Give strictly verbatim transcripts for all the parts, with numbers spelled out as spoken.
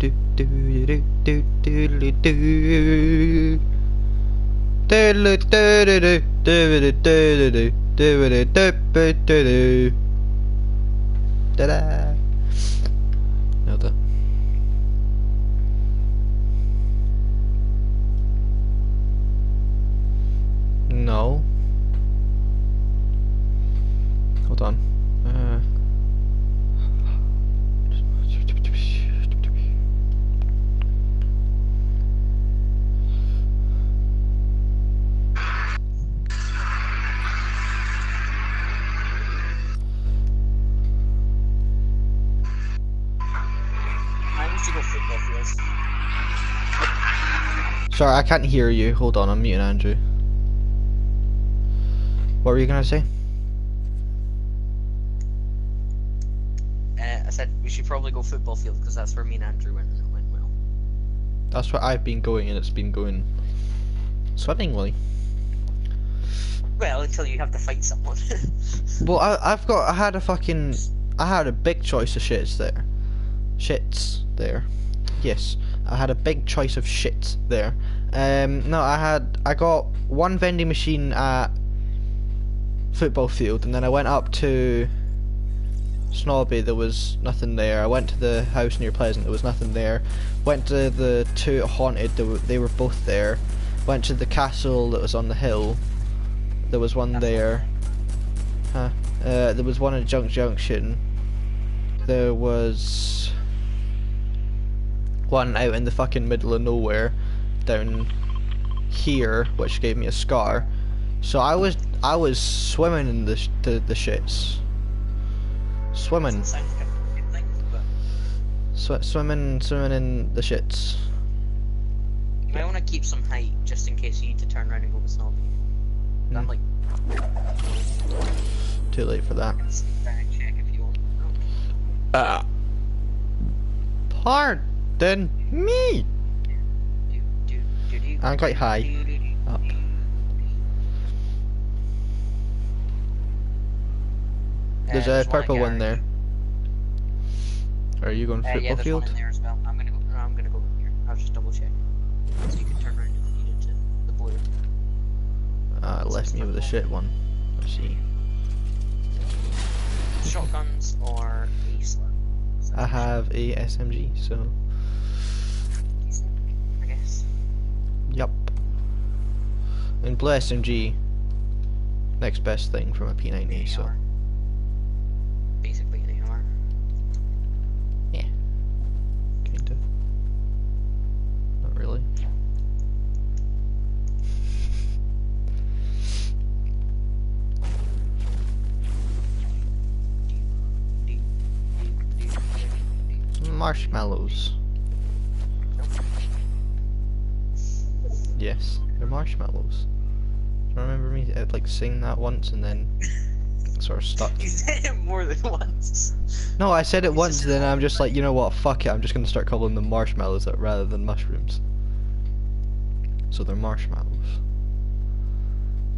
do do do do do do do. Ta-da! Nailed it. No. Hold on. Uh. Sorry, I can't hear you. Hold on, I'm muting Andrew. What were you gonna say? Uh, I said we should probably go football field because that's where me and Andrew went and it went well. That's where I've been going and it's been going swimmingly. Well, until you have to fight someone. Well, I, I've got. I had a fucking. I had a big choice of shits there. Shits there. Yes. I had a big choice of shit there. Um, no, I had I got one vending machine at football field, and then I went up to Snobby. There was nothing there. I went to the house near Pleasant. There was nothing there. Went to the two haunted. They were, they were both there. Went to the castle that was on the hill. There was one there. Huh. Uh, there was one at Junk Junction. There was one out in the fucking middle of nowhere down here, which gave me a scar. So I was I was swimming in the sh the, the shits. Swimming. Sw swimming swimming in the shits. You might want to keep some height just in case you need to turn around and go to Snobby. Mm. I'm like too late for that. Check if you want. Uh, Pardon Then me. I'm quite high up. There's uh, a purple one, one there. Are you going football uh, yeah, field? One in there as well. I'm gonna go. I'm gonna go here. I'll just double check. So you can turn around if you needed to. The blue. Ah, uh, it left me with a shit one. Let's see. Shotguns or a slug? I have a S M G, so. Yep. And blue S M G, next best thing from a P ninety, so. Basically an A R. Yeah. Kind of. Not really. Yeah. Marshmallows. Yes, they're marshmallows. Do you remember me I'd, like saying that once and then sort of stuck? You said it more than once. No, I said it once and then I'm just like, you know what, fuck it, I'm just gonna start calling them marshmallows rather than mushrooms. So they're marshmallows.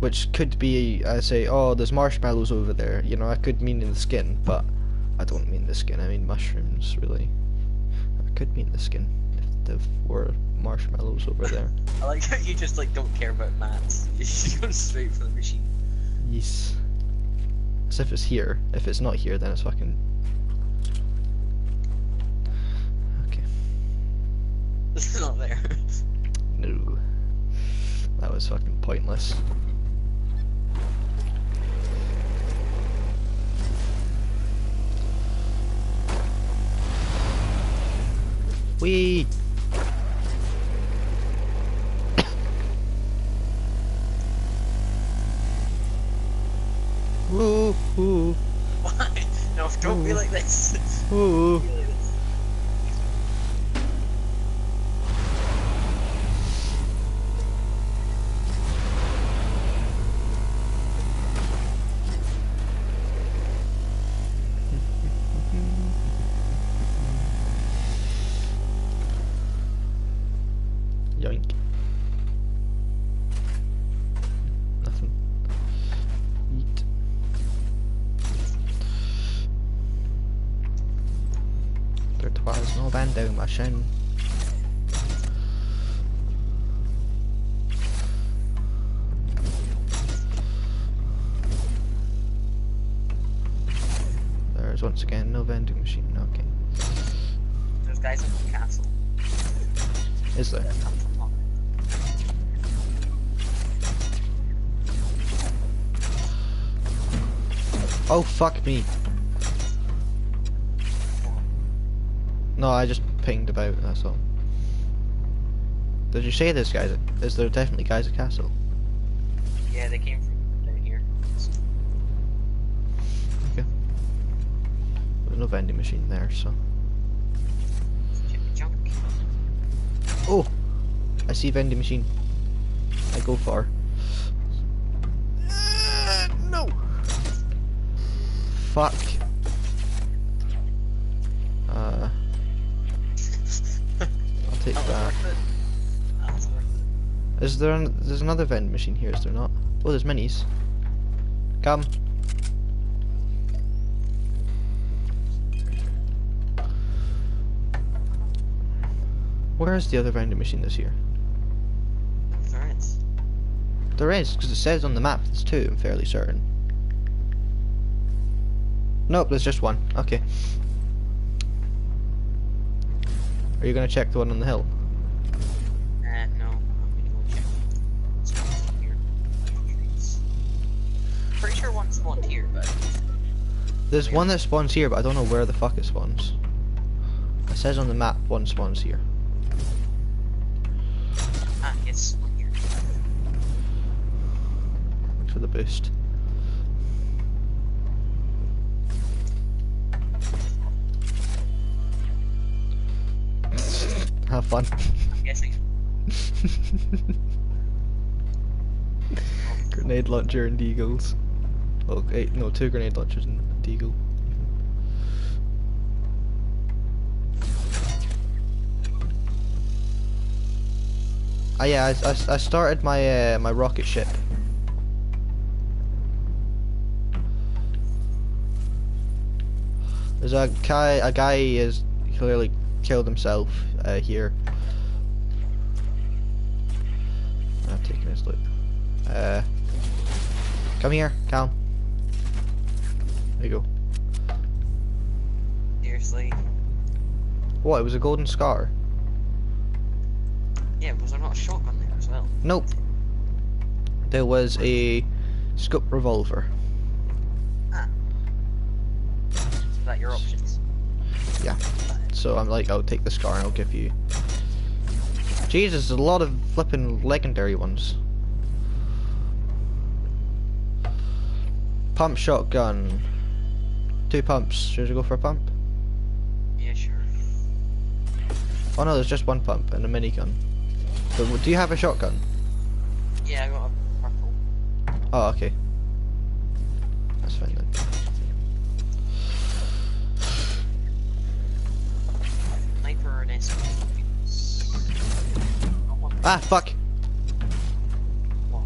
Which could be, I say, oh, there's marshmallows over there. You know, I could mean in the skin, but I don't mean the skin, I mean mushrooms, really. I could mean the skin if there were marshmallows over there. I like how you just like don't care about maths. You just go straight for the machine. Yes. As if it's here. If it's not here, then it's fucking. Okay. This is not there. No. That was fucking pointless. Wee. Woo hoo. Why? No, don't ooh. Be like this. Woo. Like yoink. Nothing. Eat. twice. No bando machine. There is once again no vending machine. Okay. Those guys in the castle. Is there? Oh fuck me. No, I just pinged about, that's all. Did you say this, guys? Is there definitely guys at castle? Yeah, they came from down here. Okay. There's no vending machine there, so. Junk. Oh! I see vending machine. I go for her. Uh, no! Fuck. Uh. I'll take that. Is there an, there's another vending machine here, is there not? Oh, there's minis. Come. Where is the other vending machine this year? There is. There is, because it says on the map it's two, I'm fairly certain. Nope, there's just one. Okay. Are you going to check the one on the hill? Uh, no. I'm going to go check this one here. Pretty sure one spawned here, but... There's one that spawns here, but I don't know where the fuck it spawns. It says on the map one spawns here. Ah, yes, one here. Thanks for the boost. Have fun. I'm guessing. Grenade launcher and deagles. Oh, eight, no, two grenade launchers and a deagle. Ah yeah, I, I, I started my uh, my rocket ship. There's a guy. A guy is clearly. Killed himself uh, here. I've taken his loot. Uh, come here, Calum. There you go. Seriously? What? It was a golden scar. Yeah, was there not a shotgun there as well? Nope. There was a scope revolver. Ah. Is that your options? Yeah. So I'm like, I'll take the scar and I'll give you. Jesus, there's a lot of flipping legendary ones. Pump shotgun. Two pumps. Should I go for a pump? Yeah, sure. Oh no, there's just one pump and a minigun. So, do you have a shotgun? Yeah, I got a rifle. Oh, okay. That's fine then. Ah, fuck! What?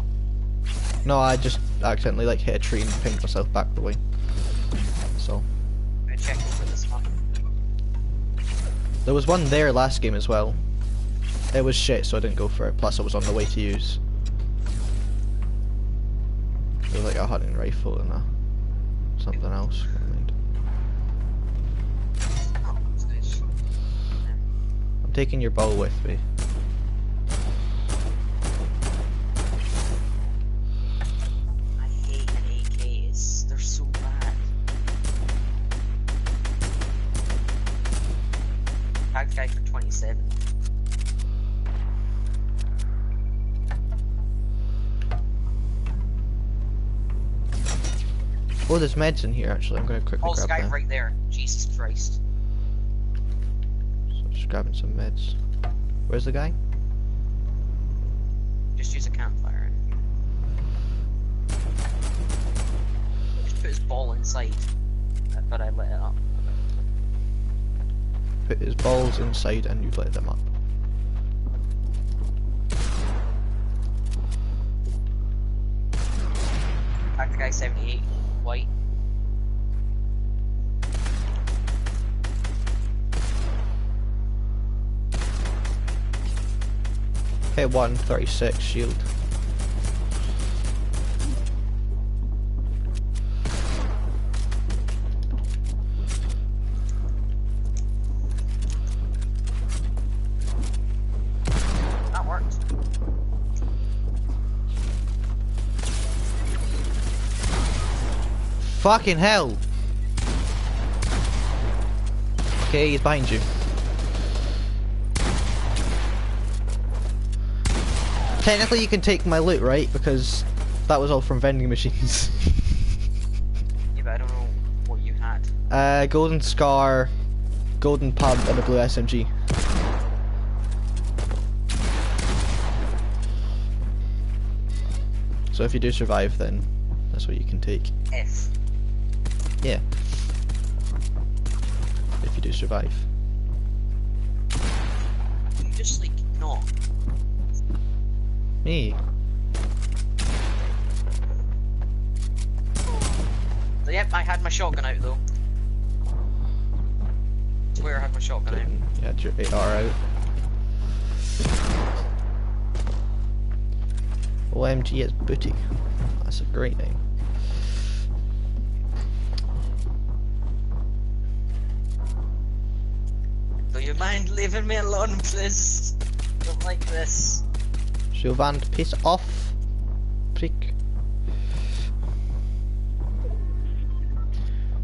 No, I just accidentally like hit a tree and pinged myself back the way. So. I checked over this one. There was one there last game as well. It was shit, so I didn't go for it. Plus, I was on the way to use. It was like a hunting rifle and a something else. I'm taking your ball with me. Oh, there's meds in here actually. I'm going to quickly oh, grab that. Oh, right there. Jesus Christ. So I'm just grabbing some meds. Where's the guy? Just use a campfire. Just put his ball inside. I thought I lit it up. Put his balls inside and you lit them up. Back the guy seventy-eight. White. one, thirty-six shield. Fucking hell! Okay, he's behind you. Technically you can take my loot, right? Because that was all from vending machines. Yeah, but I don't know what you had. Uh, golden scar, golden pump, and a blue S M G. So if you do survive, then that's what you can take. Yes. Yeah. If you do survive. You just like not. Me. So, yep, I had my shotgun out though. I swear I had my shotgun Didn't. out. You had your A R out. O M G, it's Booty. That's a great name. You mind leaving me alone, please? Don't like this. Chauvin, piss off, prick.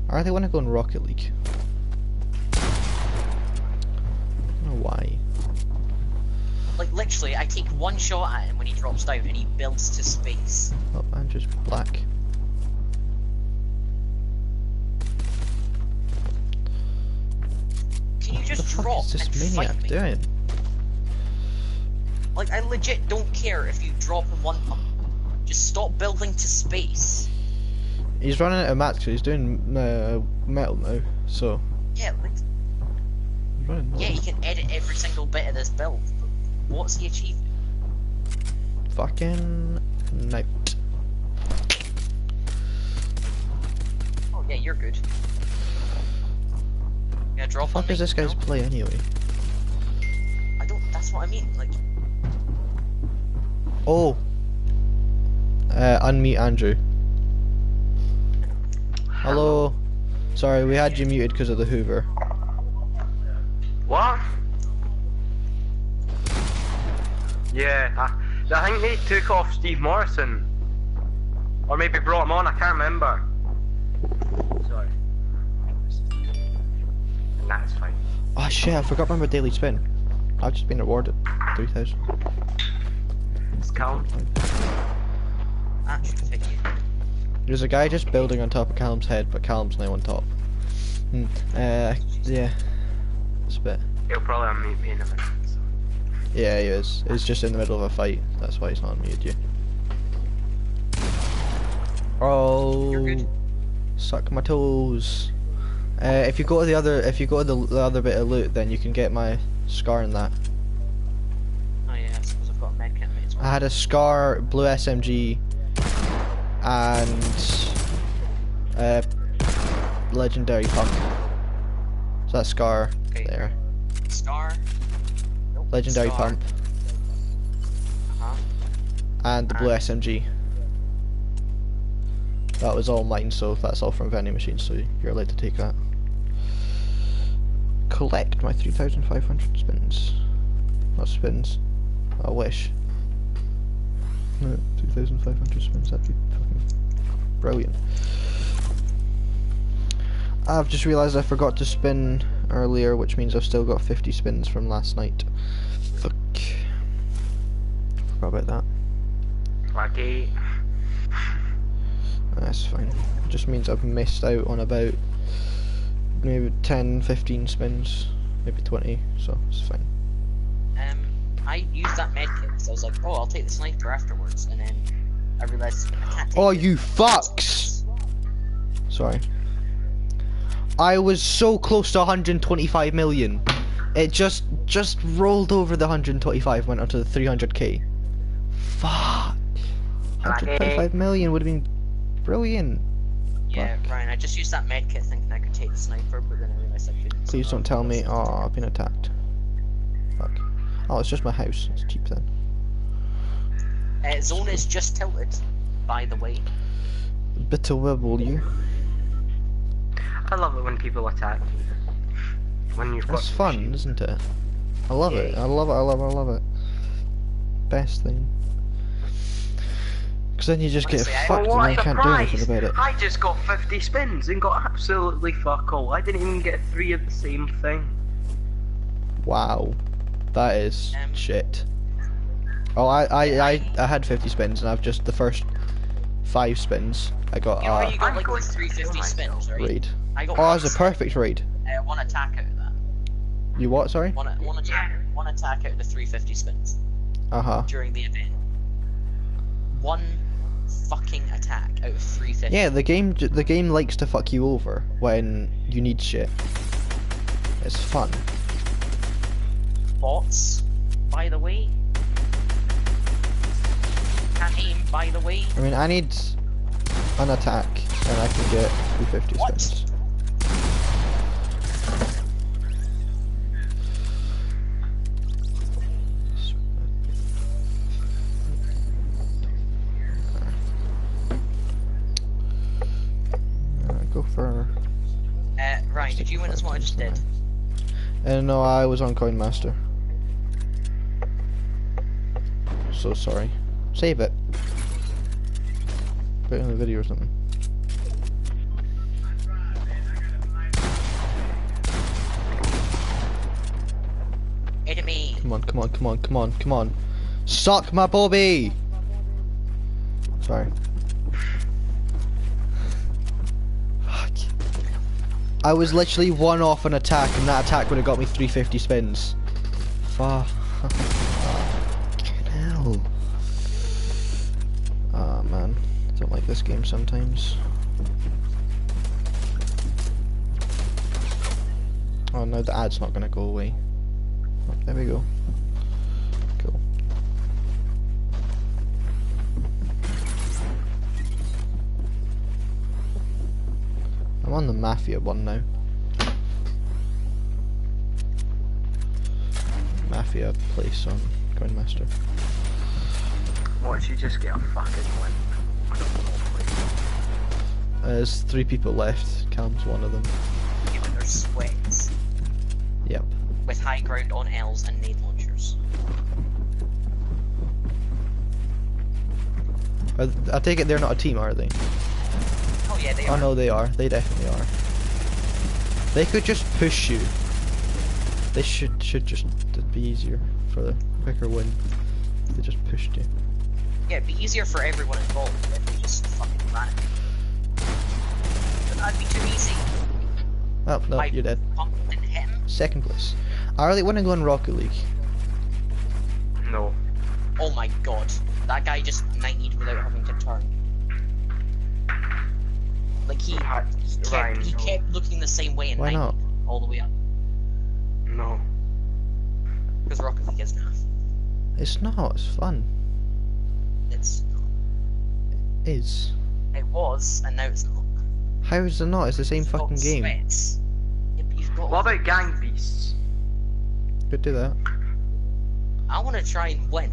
Or they want to go in Rocket League. I don't know why. Like literally, I take one shot at him when he drops down, and he builds to space. Oh, I'm just black. Just what the fuck is this maniac doing? Like, I legit don't care if you drop in one pump. Just stop building to space. He's running out of mats because he's doing uh, metal now, so. Yeah, like. Yeah, he can edit every single bit of this build. But what's he achieved? Fucking. No. Oh, yeah, you're good. Yeah, drop what the fuck is this guy's now? play anyway? I don't. That's what I mean. Like. Oh. Uh, unmute Andrew. Hello. Sorry, we had you muted because of the Hoover. What? Yeah, I, I think they took off Steve Morrison, or maybe brought him on. I can't remember. Sorry. That's fine. Oh shit, I forgot about my daily spin. I've just been awarded three thousand. It's Calum. There's a guy just building on top of Calum's head, but Calum's now on top. Mm, uh, yeah. It's a bit. He'll probably unmute me in a minute. So. Yeah, he is. He's just in the middle of a fight. That's why he's not unmuted you. Oh. You're good. Suck my toes. Uh, if you go to the other, if you go to the, the other bit of loot, then you can get my scar and that. Oh yeah, I suppose I've got a med kit mate as well. I had a scar, blue S M G, and uh, legendary pump. So that's scar okay. there. Scar. Nope. Legendary scar. pump. Uh-huh. And the and blue S M G. That was all mine, so that's all from vending machines, so you're allowed to take that. Collect my three thousand five hundred spins. Not spins. I wish. No, three thousand five hundred spins, that'd be fucking brilliant. I've just realised I forgot to spin earlier, which means I've still got fifty spins from last night. Fuck. Forgot about that. Lucky. That's fine. It just means I've missed out on about maybe ten, fifteen spins, maybe twenty, so it's fine. Um, I used that medkit because I was like, oh, I'll take the sniper afterwards, and then I realised I can't take Oh, it. you fucks! Sorry. I was so close to one hundred twenty-five million. It just, just rolled over the one hundred twenty-five, went onto the three hundred K. Fuck. one hundred twenty-five million would have been brilliant. Yeah, Fuck. Ryan, I just used that medkit thinking I could take the sniper, but then I realised I couldn't. Please don't tell me, oh, I've been attacked. Fuck. Oh, it's just my house. It's cheap then. Uh, zone is just tilted, by the way. Bitter web, will you? I love it when people attack you. When you've got It's fun, machine. isn't it? I love yeah. it. I love it. I love it. I love it. Best thing. Because then you just Honestly, get I fucked and you can't do anything about it. I just got fifty spins and got absolutely fuck all. I didn't even get three of the same thing. Wow. That is um, shit. Oh, I, I, I, I had fifty spins and I've just, the first five spins, I got, you know, uh, you got like three hundred fifty spins, right? Raid. I got oh, that was a perfect raid. Uh, one attack out of that. You what, sorry? One, one, attack, yeah. one attack out of the three hundred fifty spins. Uh-huh. During the event. One fucking attack out of three hundred fifty. Yeah, the game, the game likes to fuck you over when you need shit. It's fun. Bots, by the way. Can't aim, by the way. I mean, I need an attack, and I can get three hundred fifty what? spins. For uh, Ryan, did you win as what I just did? Uh, no, I was on Coin Master. So sorry. Save it. Put it in the video or something. Enemy. Come on, come on, come on, come on, come on. Suck my bobby. Sorry. I was literally one off an attack, and that attack would have got me three hundred fifty spins. Fuck. Fucking hell. Ah, oh, man. I don't like this game sometimes. Oh no, the ad's not gonna go away. Oh, there we go. Cool. I'm on the Mafia one now. Mafia place on Coin Master. What did you just get a fucking win? I don't know. Uh, there's three people left. Calum's one of them. Yeah, but they're sweats. Yep. With high ground on L's and nade launchers. Are th I take it they're not a team, are they? Oh, yeah, they oh are. no, they are. They definitely are. They could just push you. They should should just it'd be easier for the quicker win. They just pushed you. Yeah, it'd be easier for everyone involved if they just fucking ran it. But that'd be too easy. Oh no, I you're dead. Second place. I really want to go on Rocket League. No. Oh my god, that guy just knighted without having to turn. Like he, he, kept, Ryan, he no. kept looking the same way and Why not? all the way up. No. Because Rocket League is naff. It's not, it's fun. It's not. It is. It was, and now it's not. How is it not? It's the same it's fucking game. Sweats. Yeah, but you've got what about Gang Beasts? Could do that. I want to try and win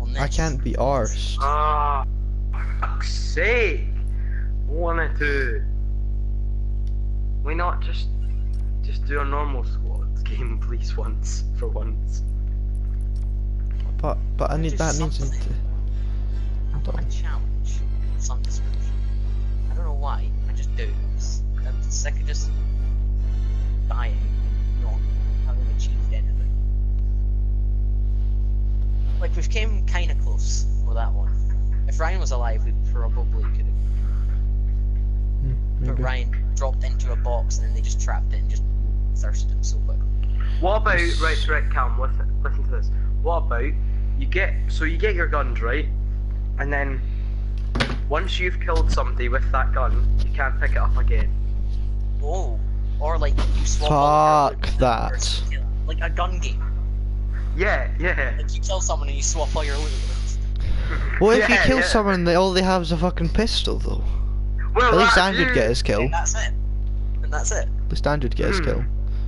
on this. I can't be arsed. Ah, for fuck's sake. One or two. Why not just just do a normal squad game, please, once for once. But but I need that needs to. I want a challenge of some description. I don't know why. I just do. I'm sick of just dying, not having achieved anything. Like we've came kind of close with that one. If Ryan was alive, we probably could have. But Maybe. Ryan dropped into a box and then they just trapped it and just thirsted him so quickly. What about right, right, Calum? Listen, listen to this. What about you get so you get your guns right, and then once you've killed somebody with that gun, you can't pick it up again. Oh, or like you swap. Fuck that. Like a gun game. Yeah, yeah. Like you kill someone and you swap all your loot. Well, if yeah, you kill yeah. someone, they all they have is a fucking pistol, though. Well, at least Andrew would get his kill. And that's it. And that's it. At least Andrew would get mm. his kill.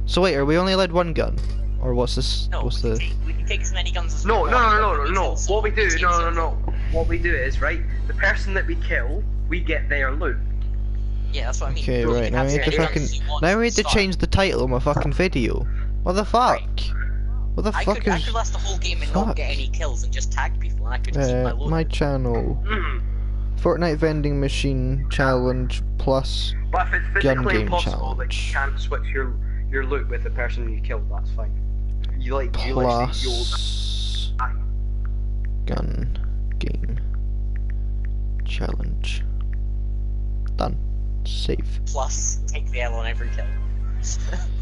So wait, are we only allowed one gun? Or what's this? No, what's we, the... can take, we can take as many guns as we no, want. No, no, no, no, no. What we do, no, no, no. what we do is, right, the person that we kill, we get their loot. Yeah, that's what I mean. Okay, right, now we have to fucking... Now we have to change the title of my fucking video. What the fuck? What the fuck is... I could last the whole game and not get any kills and just tag people and I could just keep my loot. My channel. Fortnite vending machine challenge plus gun game challenge. But if it's physically impossible that you can't switch your your loot with the person you killed, that's fine. You like you plus gun game challenge. Done. Save. Plus take the L on every kill.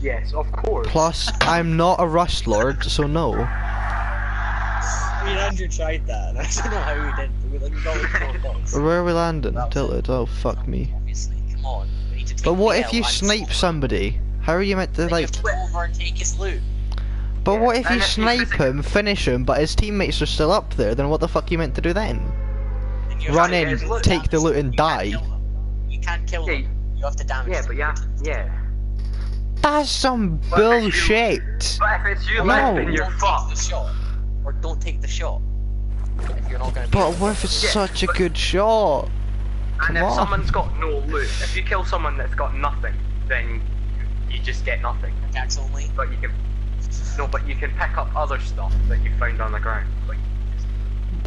Yes, of course. Plus I'm not a rush lord, so no. I mean, Andrew tried that, and I don't know how he did it. We like got four blocks. Where are we landing? Tilted. Oh fuck me. Obviously, come on. We need to take but what if you snipe somebody? How are you meant to like? Flip over and take his loot. But yeah, what if you snipe him, finish him, but his teammates are still up there? Then what the fuck are you meant to do then? Run in, take the loot, and die. You can't kill them. You have to damage. Yeah, but yeah, yeah. That's some bullshit. But if it's you left, then you're fucked. Or don't take the shot. If you're not gonna but what if it's yeah, such a good shot? And Come if on. someone's got no loot, if you kill someone that's got nothing, then you just get nothing. Attacks only. But you can no, but you can pick up other stuff that you found on the ground. Like,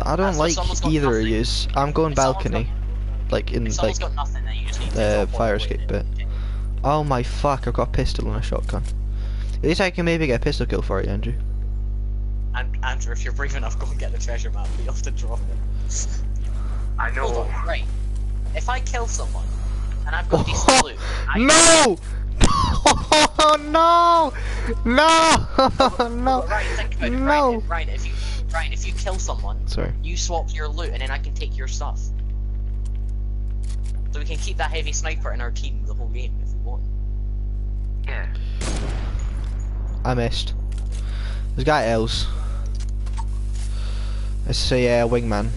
I don't like either of you. I'm going if balcony, got, like in if like got nothing, then you just need the fire escape bit. It. Oh my fuck! I've got a pistol and a shotgun. At least I can maybe get a pistol kill for it, Andrew. And Andrew, if you're brave enough, go and get the treasure map, but you'll have to drop it. I know. Hold on, right. If I kill someone, and I've got decent loot... I no! No! No! No! Right, think about it. No! Ryan, Ryan, if you, Ryan, if you kill someone, sorry, you swap your loot, and then I can take your stuff. So we can keep that heavy sniper in our team the whole game, if we want. Yeah. I missed. This guy else. It's a uh, wingman.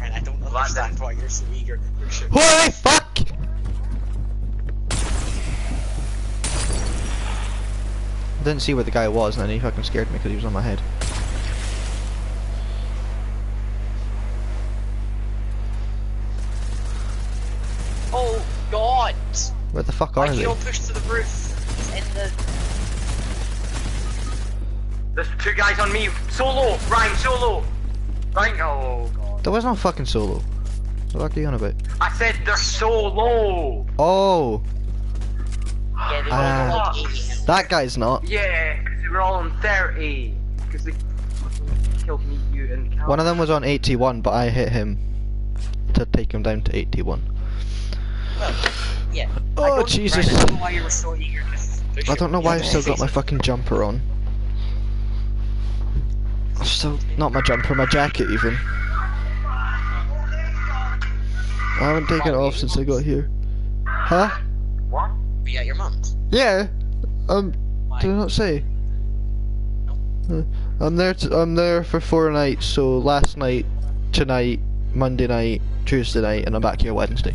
Right, I don't understand why you're so eager. You're sure. Holy fuck! I didn't see where the guy was, and then he fucking scared me because he was on my head. Oh God! Where the fuck are they? My heel pushed to the roof. He's in the. There's two guys on me. Solo! Ryan, solo! Ryan, oh God. There was no fucking solo. What the fuck are you on about? I said they're solo! Oh! Yeah, they're uh, all on eighty. That guy's not. Yeah, because they were all on thirty. Because they killed me, you, and Calum. One of them was on eighty-one, but I hit him to take him down to eighty-one. Well, yeah. Oh, Jesus. I don't know why you were so eager to I don't know why I've still got my fucking jumper on. Still not my jumper, my jacket even. I haven't taken it off since I got here. Huh? What? Be at your mum's? Yeah. Um. Why? Did I not say? No. I'm there. T I'm there for four nights. So last night, tonight, Monday night, Tuesday night, and I'm back here Wednesday.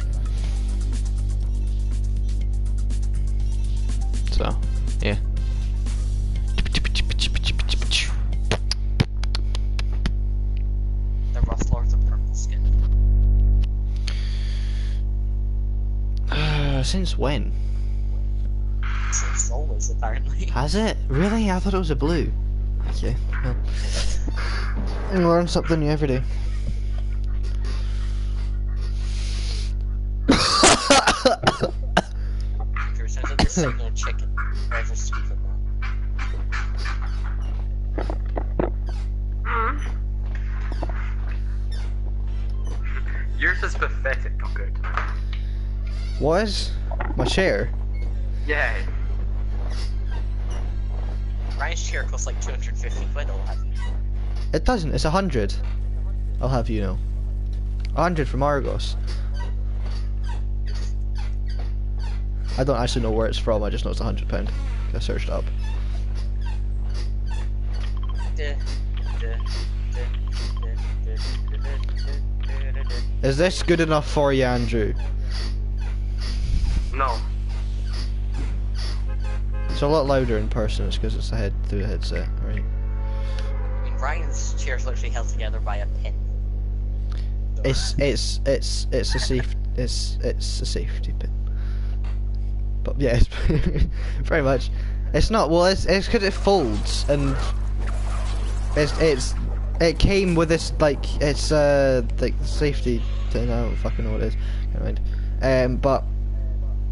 So, yeah. Since when? Since always, apparently. Has it? Really? I thought it was a blue. Okay. Well. You learn something new every day. Andrew sounds like a single chicken. Wherever Steve and yours is pathetic, good. What is? My chair? Yeah. Ryan's chair costs like two hundred fifty quid, I'll have you know. It doesn't, it's a hundred. I'll have you know. a hundred from Argos. I don't actually know where it's from, I just know it's a hundred pound. I searched it up. Is this good enough for you, Andrew? No. It's a lot louder in person, it's because it's the head through the headset, right? Ryan's chair's literally held together by a pin. It's it's it's it's a safe it's it's a safety pin. But yeah, it's very much. It's not well. It's it's because it folds and it's it's it came with this like it's uh like safety thing. I don't fucking know what it is. Never mind. Um, but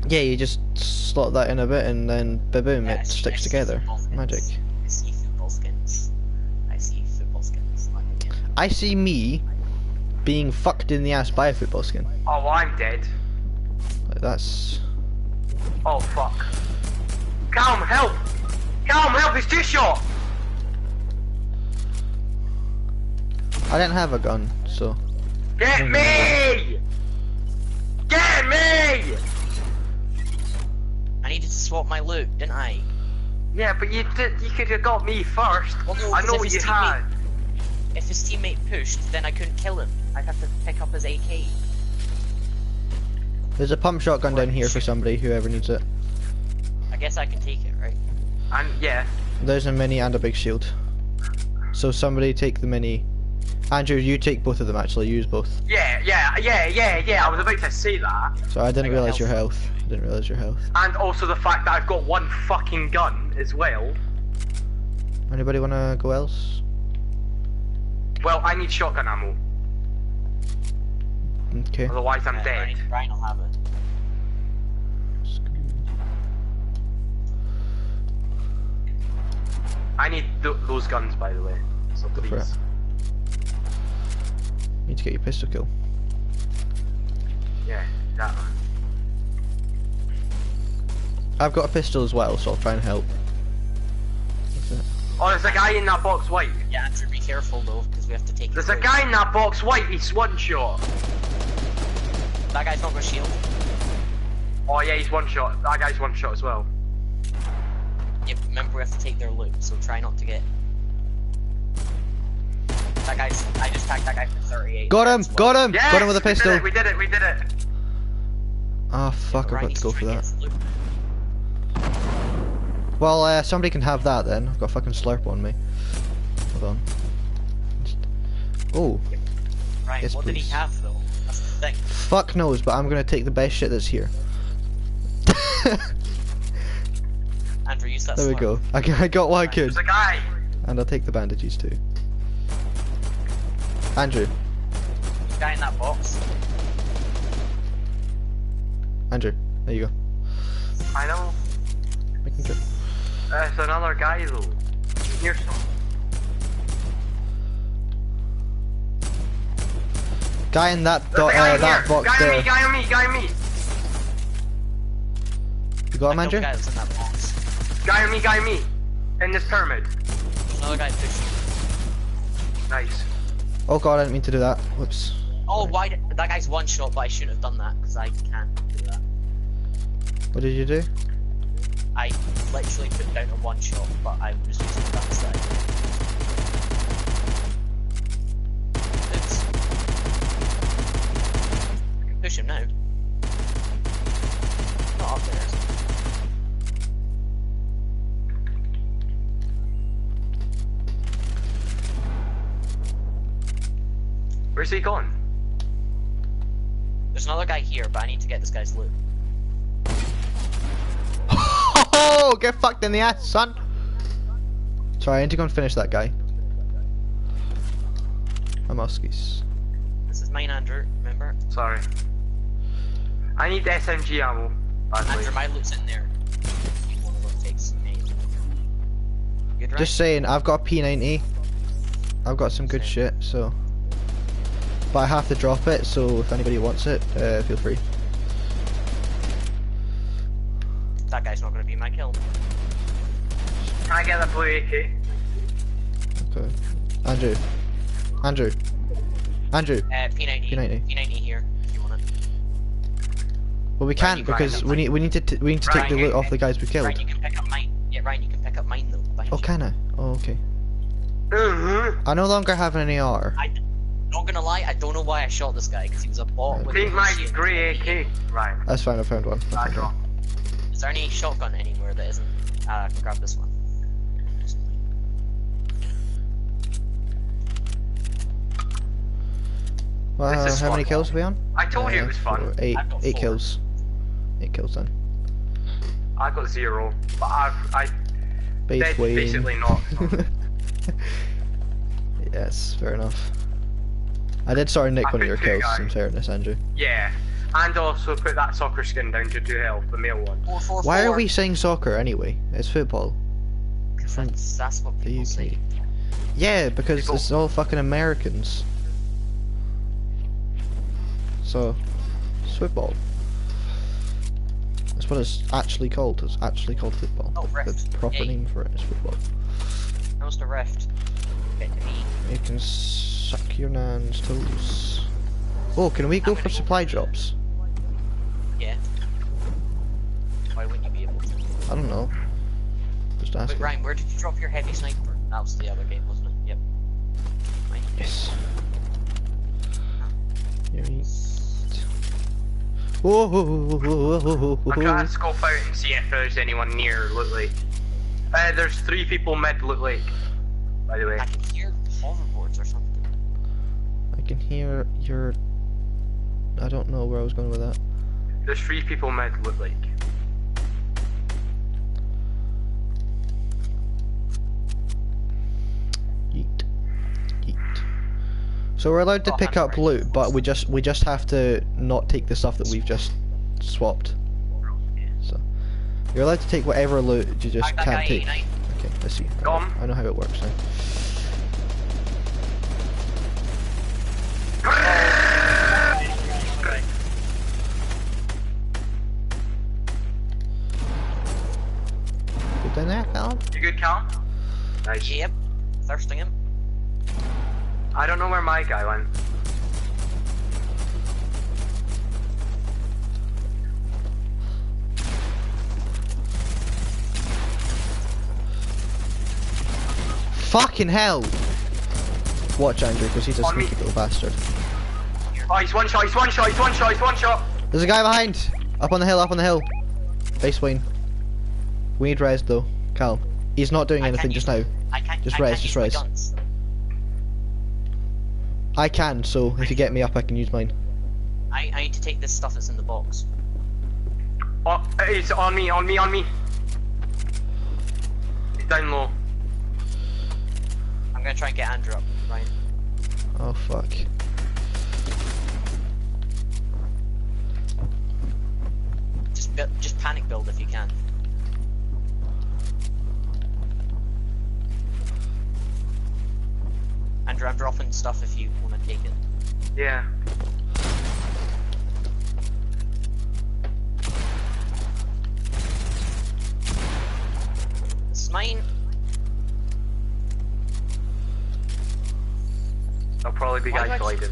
yeah, you just slot that in a bit and then ba boom, yeah, it see, sticks together. Magic. I see football skins. I see football skins. I see me being fucked in the ass by a football skin. Oh, I'm dead. Like, that's. Oh fuck! Calm, help! Calm, help! He's too short. I didn't have a gun, so. Get me! Get me! I needed to swap my loot, didn't I? Yeah, but you did. You could have got me first. Well, no, I know what you had. If his teammate pushed, then I couldn't kill him. I'd have to pick up his A K. There's a pump shotgun down here for somebody, whoever needs it. I guess I can take it, right? And yeah. There's a mini and a big shield. So somebody take the mini. Andrew, you take both of them actually, use both. Yeah, yeah, yeah, yeah, yeah, I was about to say that. So I didn't realise your health. I didn't realise your health. And also the fact that I've got one fucking gun as well. Anybody wanna go else? Well, I need shotgun ammo. Okay. Otherwise, I'm yeah, dead. Ryan, Ryan will have it. I need th those guns, by the way. So please. You need to get your pistol kill. Yeah, that one. I've got a pistol as well, so I'll try and help. Oh, there's a guy in that box white. Yeah, Andrew, be careful though, because we have to take. There's a guy in that box white. He's one shot. That guy's not got shield. Oh yeah, he's one shot. That guy's one shot as well. Yeah, remember we have to take their loot, so try not to get. That guy's. I just tagged that guy for thirty-eight. Got him! Got him! Yes, got him with a pistol. We did it! We did it! We did it! Ah fuck! I've got to go for that. Well, uh, somebody can have that then. I've got a fucking slurp on me. Hold on. Just... Oh. Right, yes, what please. Did he have though? That's the thing. Fuck knows, but I'm gonna take the best shit that's here. Andrew, use that there slurp. We go. I, I got what I could. There's a guy! And I'll take the bandages too. Andrew. There's a guy in that box. Andrew, there you go. I know. Making sure. Uh, it's another guy though. Here's someone. Guy in that dot, uh, in that box guy there. Me, guy on me, guy on me. You got him, Andrew? Guy, guy on me, guy on me. In this pyramid. Another guy pushing. Nice. Oh god, I didn't mean to do that. Whoops. Oh, right. Why did, that guy's one shot, but I shouldn't have done that because I can't do that. What did you do? I literally put down a one shot, but I was just on that side. Oops. I can push him now. Not up there. Where's he gone? There's another guy here, but I need to get this guy's loot. Oh, get fucked in the ass, son! Sorry, I need to go and finish that guy. I'm Oskies. This is mine, Andrew, remember? Sorry. I need the S M G ammo. Andrew, my loot's in there. Good, right? Just saying, I've got a P ninety. I've got some good shit, so... But I have to drop it, so if anybody wants it, uh, feel free. That guy's not going to be my kill. Can I get that blue A K? Okay. Andrew. Andrew. Andrew. Uh, P ninety. P ninety. P ninety here, if you want it. Well, we can't because we need we need to we need to take the loot off the guys we killed. Ryan, you can pick up mine. Yeah, Ryan, you can pick up mine though. Oh, can I? Oh, okay. Mm-hmm. I no longer have an A R. I'm not gonna lie, I don't know why I shot this guy because he was a bot. Right. Take my grey A K, Ryan. That's fine. I found one. I dropped. Is there any shotgun anywhere that isn't? Uh, I can grab this one. Well, uh, how many kills are we on? I told uh, you it was fun. Eight, eight kills. Eight kills then. I got zero, but I've I. They're basically not. Yes, fair enough. I did sorry nick I one of your kills, guys. In fairness, Andrew. Yeah, and also put that soccer skin down to two health, the male one. Four, four, Why four. are we saying soccer anyway? It's football. Because that's, that's what people say. Yeah, because people. It's all fucking Americans. So, it's football. That's what it's actually called. It's actually called football. Oh, rift. The proper hey. name for it is football. That was the rift. You can suck your nan's toes. Oh, can we go for supply drops? Yeah. Why wouldn't you be able to? I don't know. Just asking. Wait, Ryan, where did you drop your heavy sniper? That was the other game, wasn't it? Yep. Right. Yes. You're Whoa, whoa, whoa, whoa, whoa, whoa. I'm trying to scope out and see if there's anyone near Loot Lake. Uh, there's three people mid Loot Lake, by the way. I can hear hoverboards or something. I can hear your... I don't know where I was going with that. There's three people mid Loot Lake. Yeet. So we're allowed to pick up loot, but we just we just have to not take the stuff that we've just swapped. So you're allowed to take whatever loot you just can't take. Okay, let's see. I know how it works now. Good down there, Calum? You good, Calum? Nice. Yep. Thirsting him. I don't know where my guy went. Fucking hell! Watch Andrew, because he's a On sneaky me. little bastard. Oh, he's one shot, he's one shot, he's one shot, he's one shot! There's a guy behind! Up on the hill, up on the hill. Base Wayne. We need res though, Cal. He's not doing anything just now. I can't, just res, just res. I can, so if you get me up, I can use mine. I, I need to take this stuff that's in the box. Oh, it's on me, on me, on me. It's down low. I'm gonna try and get Andrew up, Ryan. Oh, fuck. Just, just panic build if you can. Andrew, I'm dropping stuff if you want to take it. Yeah. It's mine. I'll probably be guys deleted.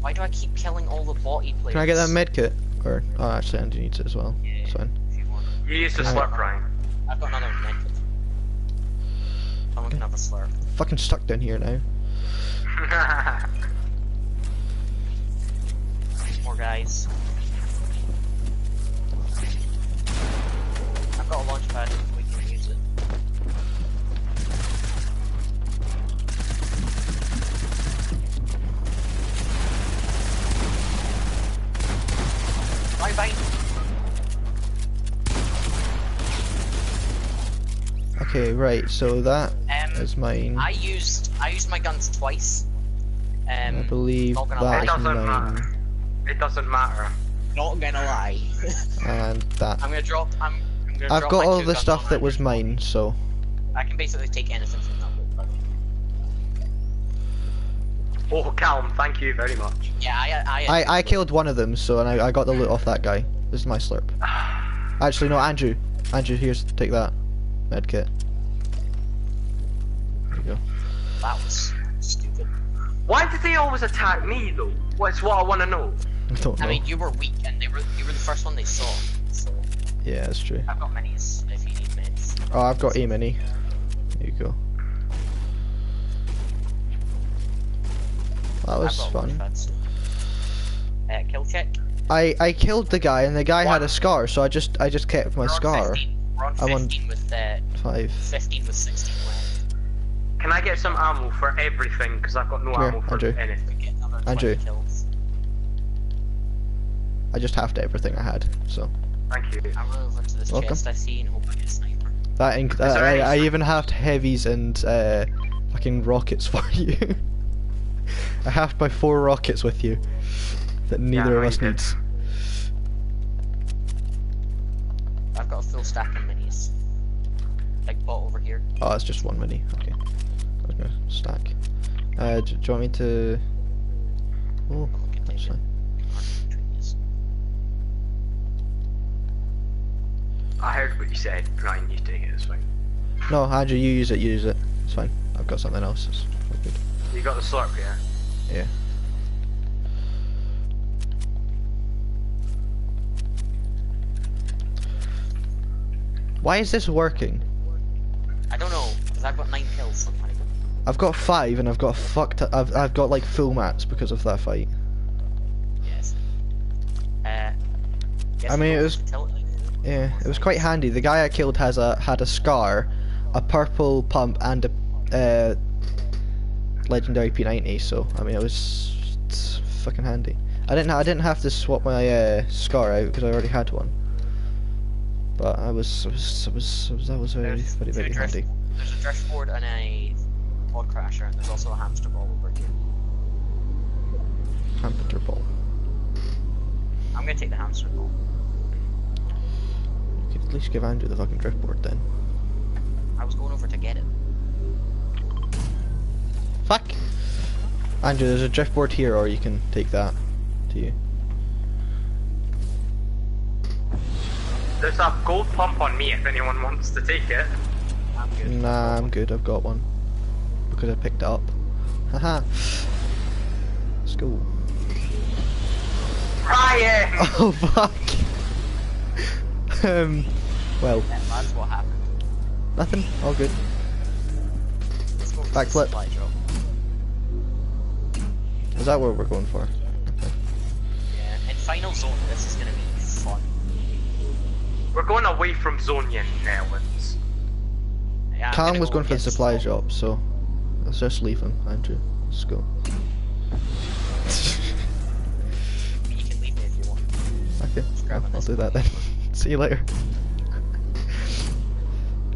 Why do I keep killing all the body players? Can I get that medkit? Or, oh, actually, Andrew needs it as well. Yeah, it's fine. If you want. You used to slurp, Ryan. I've got another medkit. Someone can have a slurp. Fucking stuck down here now. More guys. I've got a launch pad, we can use it. Bye bye. Okay, right, so that um, is mine. I used I used my guns twice. Um, I believe that it doesn't mine. matter. It doesn't matter. Not gonna lie. And that. I'm gonna drop. I'm. I'm gonna I've drop got all the stuff that was mine, so. I can basically take anything from that. Oh, Calum, thank you very much. Yeah, I I. I, I killed one of them, so and I, I got the loot off that guy. This is my slurp. Actually, no, Andrew. Andrew, here's take that. Medkit. There you go. That was stupid. Why did they always attack me though? That's what I want to know. I don't know. I mean, you were weak, and they were you were the first one they saw. So. Yeah, that's true. I've got minis if you need minis. Oh, I've got a mini. There you go. That was fun. Uh, kill check. I I killed the guy, and the guy what? had a scar, so I just I just kept my scar. fifteen. We're on fifteen with uh, five. fifteen with sixteen left. Can I get some ammo for everything? Because I've got no Come ammo here, for Andrew. anything. Andrew, I just halved everything I had, so. Thank you. I'm going over to this Welcome. chest I see and hope I get a sniper. That inc that, I, I even halved heavies and uh, fucking rockets for you. I halved my four rockets with you that neither yeah, of us did. needs. I've got a full stack of minis. Like bought over here. Oh, it's just one mini. Okay. There's no stack. Uh, do, do you want me to? Oh, that's fine. I heard what you said, Ryan, you take it, it's fine. No, Andrew, you use it, you use it. It's fine. I've got something else, it's all good. You got the slurp, yeah? Yeah. Why is this working? I don't know, because I've got nine kills. I've got five and I've got fucked up, I've, I've got like full mats because of that fight. Yes. Uh, I mean, it was... Yeah, it was quite handy. The guy I killed has a had a scar, a purple pump, and a uh, legendary P ninety. So I mean, it was fucking handy. I didn't I didn't have to swap my uh, scar out because I already had one. But I was I was, I was, I was that was very there's very very drift, handy. There's a driftboard and a pod crasher, and there's also a hamster ball over here. Hamster ball. I'm gonna take the hamster ball. At least give Andrew the fucking driftboard then. I was going over to get it. Fuck! Andrew, there's a driftboard here, or you can take that to you. There's a gold pump on me if anyone wants to take it. I'm good. Nah, I'm good, I've got one. Because I picked it up. Haha. Let's go. Ryan! Oh fuck! Um, well, yeah, that's what happened. Nothing, all good. Backflip. Is that what we're going for? Okay. Yeah, in final zone, this is gonna be fun. We're going away from Zonian Netherlands. Yeah, Calum was go going for the supply shop, so let's just leave him, Andrew. Let's go. You can leave me if you want. Okay, I'll, I'll do that then. See you later.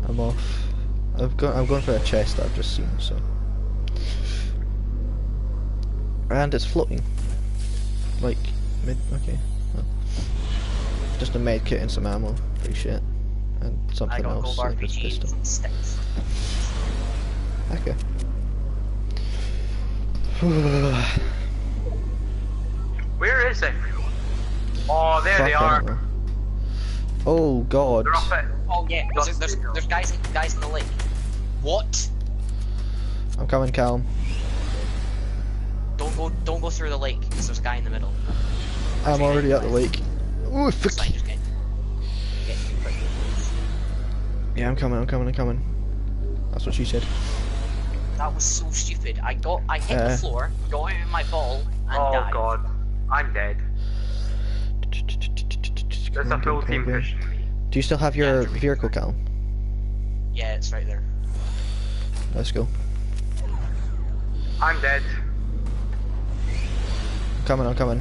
I'm off. I've got. I'm going for a chest that I've just seen. So, and it's floating. Like mid. Okay. Well. Just a med kit and some ammo. Pretty shit. And something else. Like this pistol. Okay. Where is everyone? Oh, there Fuck they are. Oh god. They're off it. Oh yeah, there's, there's, there's guys, guys in the lake. What? I'm coming, Calum. Don't go, don't go through the lake, because there's a guy in the middle. I'm already at the lake. Ooh, fuck. Yeah, I'm coming, I'm coming, I'm coming. That's what she said. That was so stupid. I got, I hit uh, the floor, got out of my ball, and oh died. God, I'm dead. There's a full team pushing me. Do you still have your yeah, vehicle, Calum? Yeah, it's right there. Let's go. I'm dead. I'm coming, I'm coming.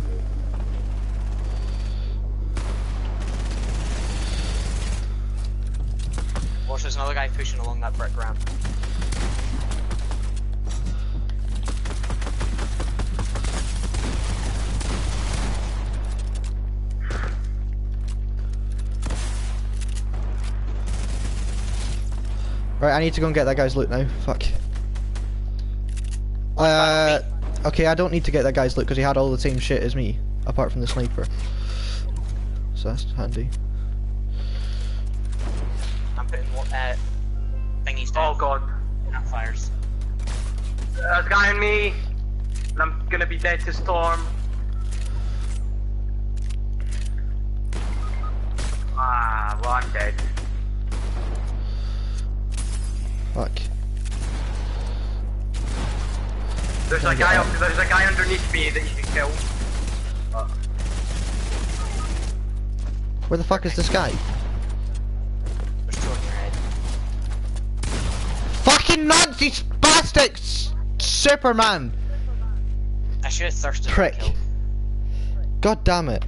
Watch, there's another guy pushing along that brick ramp. Right, I need to go and get that guy's loot now. Fuck. Uh, okay, I don't need to get that guy's loot because he had all the same shit as me, apart from the sniper. So that's handy. I'm putting what uh, thingies down. Oh god, that fires. There's a guy on me, and I'm gonna be dead to storm. Ah, well I'm dead. Fuck. There's a guy up, there's a guy underneath me that you can kill. Fuck. Where the fuck is this guy? There's two on your head. Fucking Nazi spastic Superman! I should have thirsted. Prick. God damn it.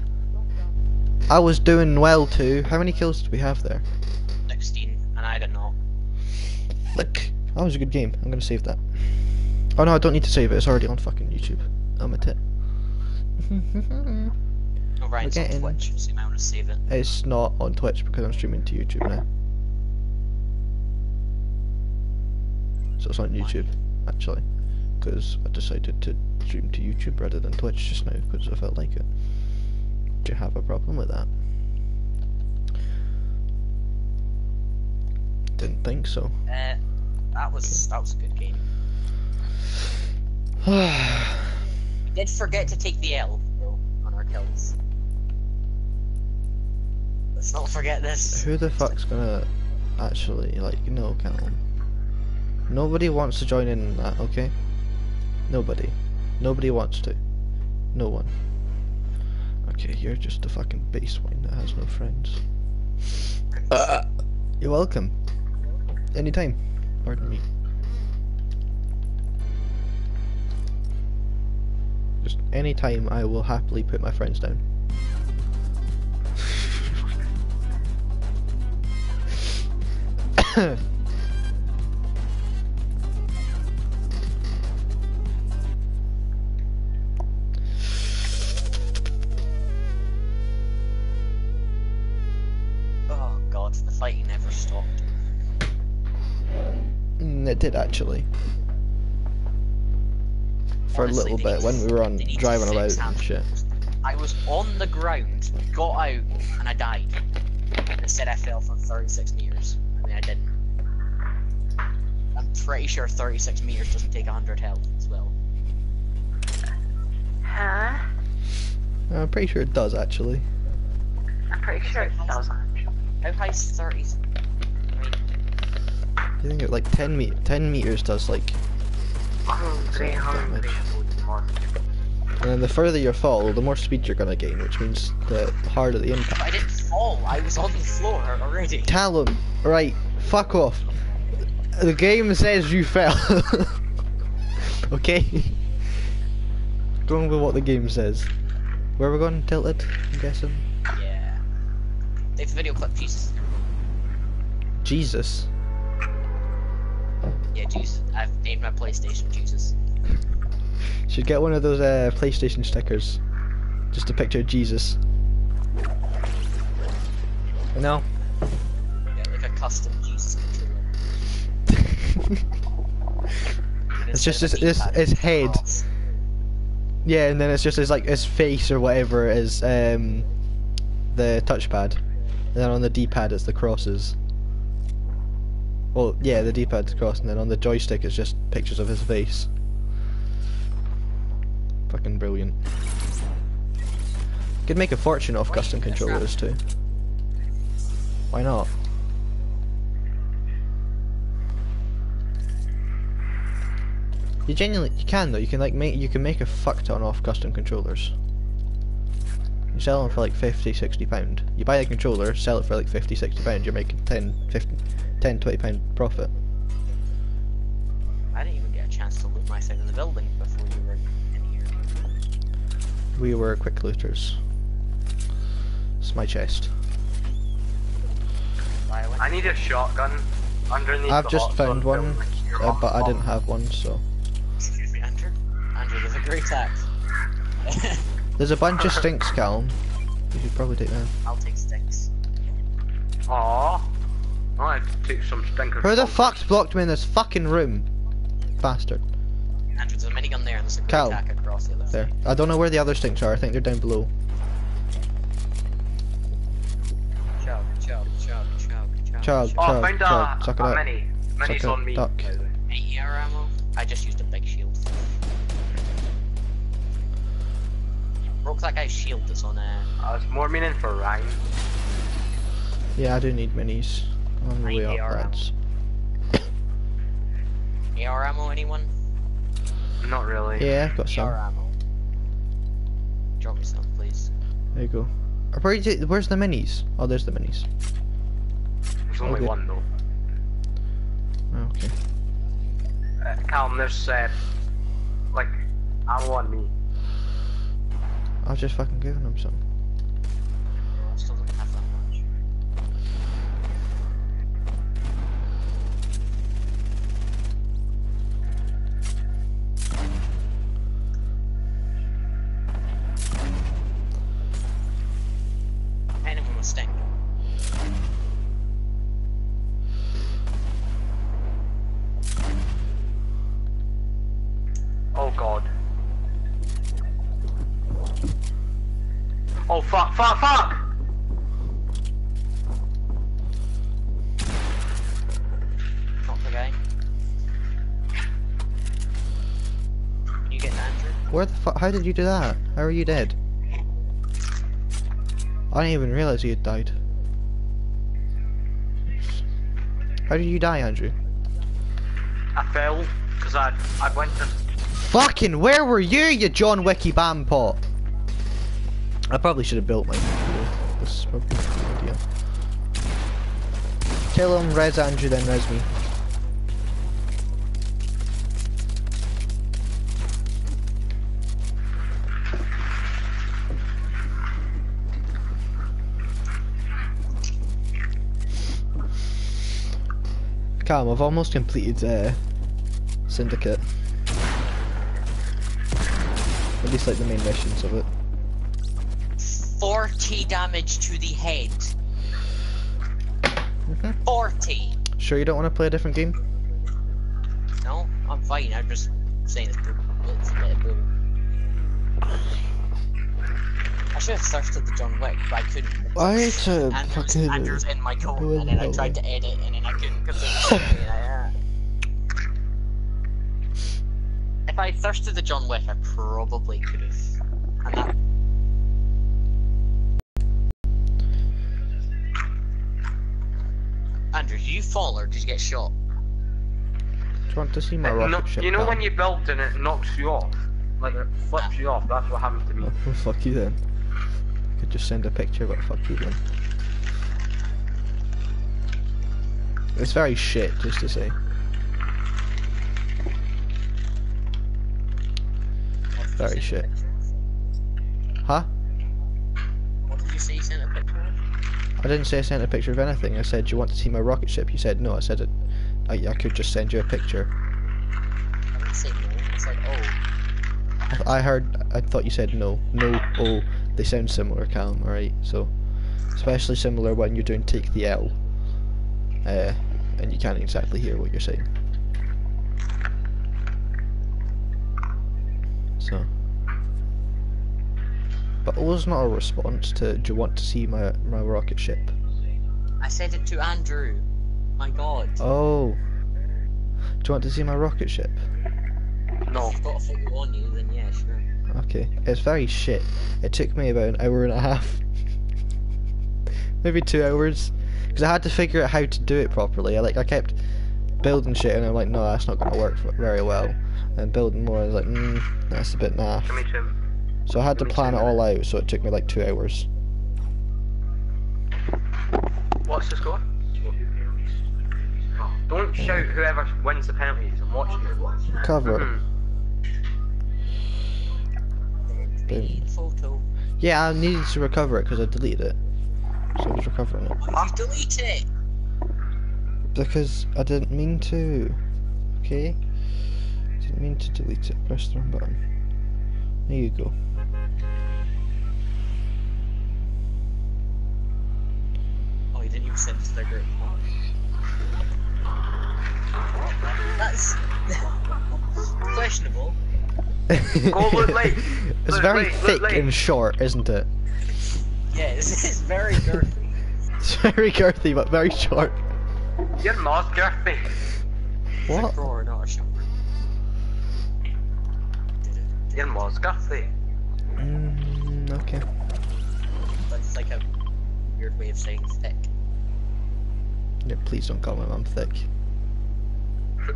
I was doing well too. How many kills did we have there? sixteen, and I don't know. Look, that was a good game. I'm gonna save that. Oh no, I don't need to save it. It's already on fucking YouTube. I'm a tit. Oh, Ryan's getting... on Twitch, so you might want to save it. It's not on Twitch because I'm streaming to YouTube now. So it's on YouTube, actually, because I decided to stream to YouTube rather than Twitch just now because I felt like it. Do you have a problem with that? Didn't think so. Uh, that was that was a good game. We did forget to take the L though on our kills. Let's not forget this. Who the fuck's gonna actually like no Calum? Nobody wants to join in on that, okay? Nobody. Nobody wants to. No one. Okay, you're just a fucking baseline that has no friends. Uh, you're welcome. Anytime. Pardon me. Just anytime I will happily put my friends down. It did actually. For honestly, a little bit when we were on driving about and shit. I was on the ground, got out, and I died. And it said I fell from thirty-six meters. I mean, I didn't. I'm pretty sure thirty-six meters doesn't take one hundred health as well. Huh? I'm pretty sure it does actually. I'm pretty sure it doesn't. How high is thirty? I think it like ten me ten meters does like hungry, hungry. And then the further you fall, the more speed you're gonna gain, which means the harder the impact. I didn't fall, I was on the floor already. Calum, right, fuck off. The game says you fell. Okay. Going with what the game says. Where are we going? Tilted, I'm guessing. Yeah. They've video clip Jesus. Jesus. Yeah, Jesus. I've named my PlayStation Jesus. Should get one of those uh, PlayStation stickers. Just a picture of Jesus. No? Yeah, like a custom Jesus controller. It's just his, his, his head. Yeah, and then it's just his, like, his face or whatever is um, the touchpad. And then on the D-pad it's the crosses. Well, yeah, the D-pad's crossed, and then on the joystick it's just pictures of his face. Fucking brilliant. Could make a fortune off custom controllers too. Why not? You genuinely, you can though. You can like make, you can make a fuck ton off custom controllers. You sell them for like fifty, sixty pound. You buy a controller, sell it for like fifty, sixty pound. You're making ten, fifteen. ten, twenty pound profit. I didn't even get a chance to loot my side of the building before you were in here. We were quick looters. It's my chest. I need a shotgun underneath. I've the just found one, uh, but I didn't have one, so. Excuse me, Andrew. Andrew, there's a great axe. There's a bunch of stinks, Calum. You should probably take them. I'll take stinks. Aww. I have to take some stinkers. Who the fuck's blocked me in this fucking room? Bastard. Andrew, there's a minigun there and there's a Cal. Attack across the other there. Thing. I don't know where the other stinks are, I think they're down below. Chug, chug, chug, chug, chug. Oh, I found chug, a, suck a, it a mini. Mini's suck on it. Me. Duck. Any air ammo? I just used a big shield. Broke that guy's shield that's on there. Uh, it's more meaning for Ryan. Yeah, I do need minis. On the way up, lads. A R ammo, anyone? Not really. Yeah, I've got some. A R ammo. Drop me some, please. There you go. Where you, where's the minis? Oh, there's the minis. There's only okay. one, though. Okay. Uh, Calum, there's, uh, like, ammo on me. I've just fucking given him some. Oh fuck, fuck, fuck! Not the game. Can you get an Andrew? Where the fuck? How did you do that? How are you dead? I didn't even realise you had died. How did you die, Andrew? I fell, because I I went to... Fucking where were you, you John Wicky bam pot? I probably should have built my computer. This is probably a good idea. Kill him, res Andrew, then res me. Calum, I've almost completed uh, Syndicate. At least like the main missions of it. forty damage to the head. Okay. forty! Sure you don't want to play a different game? No, I'm fine, I'm just saying it's brutal. It's brutal. I should have searched at the John Wick, but I couldn't. Why to Andrew's, Andrew's in my code, and then I tried to edit, and then I couldn't because it was like, yeah. If I thirsted the John Wick, I probably could have. And that... Andrew, did you fall or did you get shot? Do you want to see my rocket no, ship? You know down? When you build and it knocks you off, like it flips yeah. you off. That's what happened to me. Oh, fuck you then. Could just send a picture, but fuck you then. It's very shit, just to say. Very shit. Huh? What did you say you sent a picture of? I didn't say I sent a picture of anything. I said, do you want to see my rocket ship? You said no. I said, I, I could just send you a picture. I didn't say no. I said, oh. I heard, I thought you said no. No, oh. They sound similar, Calum, alright? So, especially similar when you're doing Take the L. Uh, and you can't exactly hear what you're saying. So. But it was not a response to, do you want to see my, my rocket ship? I said it to Andrew. My god. Oh. Do you want to see my rocket ship? No. If you've got a photo on you, then yeah, sure. Okay. It's very shit. It took me about an hour and a half. Maybe two hours. Because I had to figure out how to do it properly. I, like, I kept building shit and I'm like, no, that's not going to work very well. And building more, I was like, mm, that's a bit naff. So I had to plan it all out, so it took me like two hours. What's the score? Oh, don't yeah. shout whoever wins the penalties, I'm watching you. Cover. Mm-hmm. Boom. Yeah, I needed to recover it because I deleted it. So I was recovering it. Why did you delete it? Because I didn't mean to. Okay? Didn't mean to delete it. Press the wrong button. There you go. Oh, you didn't even send it to the group. That's questionable. Go look late. It's look very late, thick and short, isn't it? Yeah, it's, it's very girthy. It's very girthy, but very short. You're not girthy. What? It's a roar, not a shot. In was Guthrie. Mm, okay. That's like a weird way of saying thick. Yeah, please don't call me I'm thick.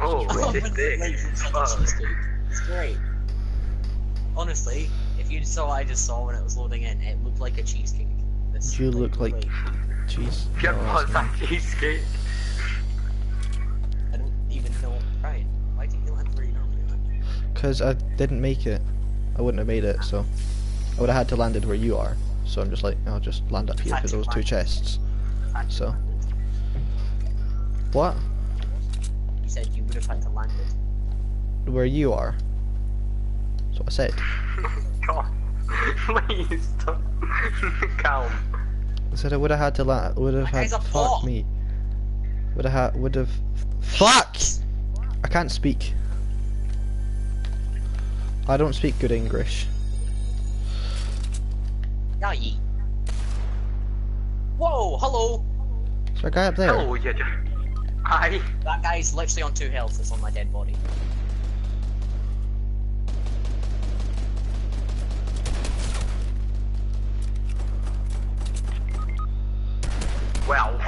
Oh, oh thick. It's great. Honestly, if you saw what I just saw when it was loading in, it looked like a cheesecake. This you look like, like cheese. Get no, that cheesecake. I don't even know what Ryan. Why do you have three? Because I didn't make it. I wouldn't have made it, so I would have had to landed where you are. So I'm just like, I'll just land up here because there was two chests. So what? You said you would have had to land it where you are. That's what I said. God, please stop. Calm. I said I would have had to land. Would have had. Fuck me. Would have had. Would have. Fuck! I can't speak. I don't speak good English. No, ye. Whoa, hello. Is there a guy up there? Hello, yeah. Hi. That guy's literally on two health. It's on my dead body. Well.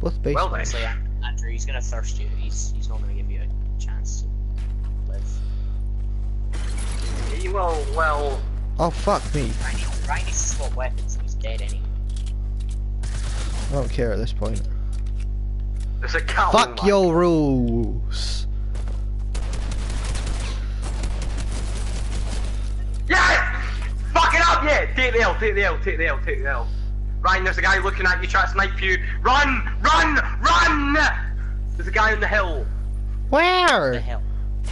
Both bases. Well, honestly, Andrew, he's gonna thirst you. He's he's not gonna give you a chance to live. He will. Well. Oh fuck me. Ryan needs to swap weapons. He's dead anyway. I don't care at this point. There's a cow. Fuck like. Your rules. Yeah. Fuck it up, yeah. Take the L. Take the L. Take the L. Take the L. Ryan, there's a guy looking at you trying to snipe you. Run! Run! Run! There's a guy on the hill. Where? The hill.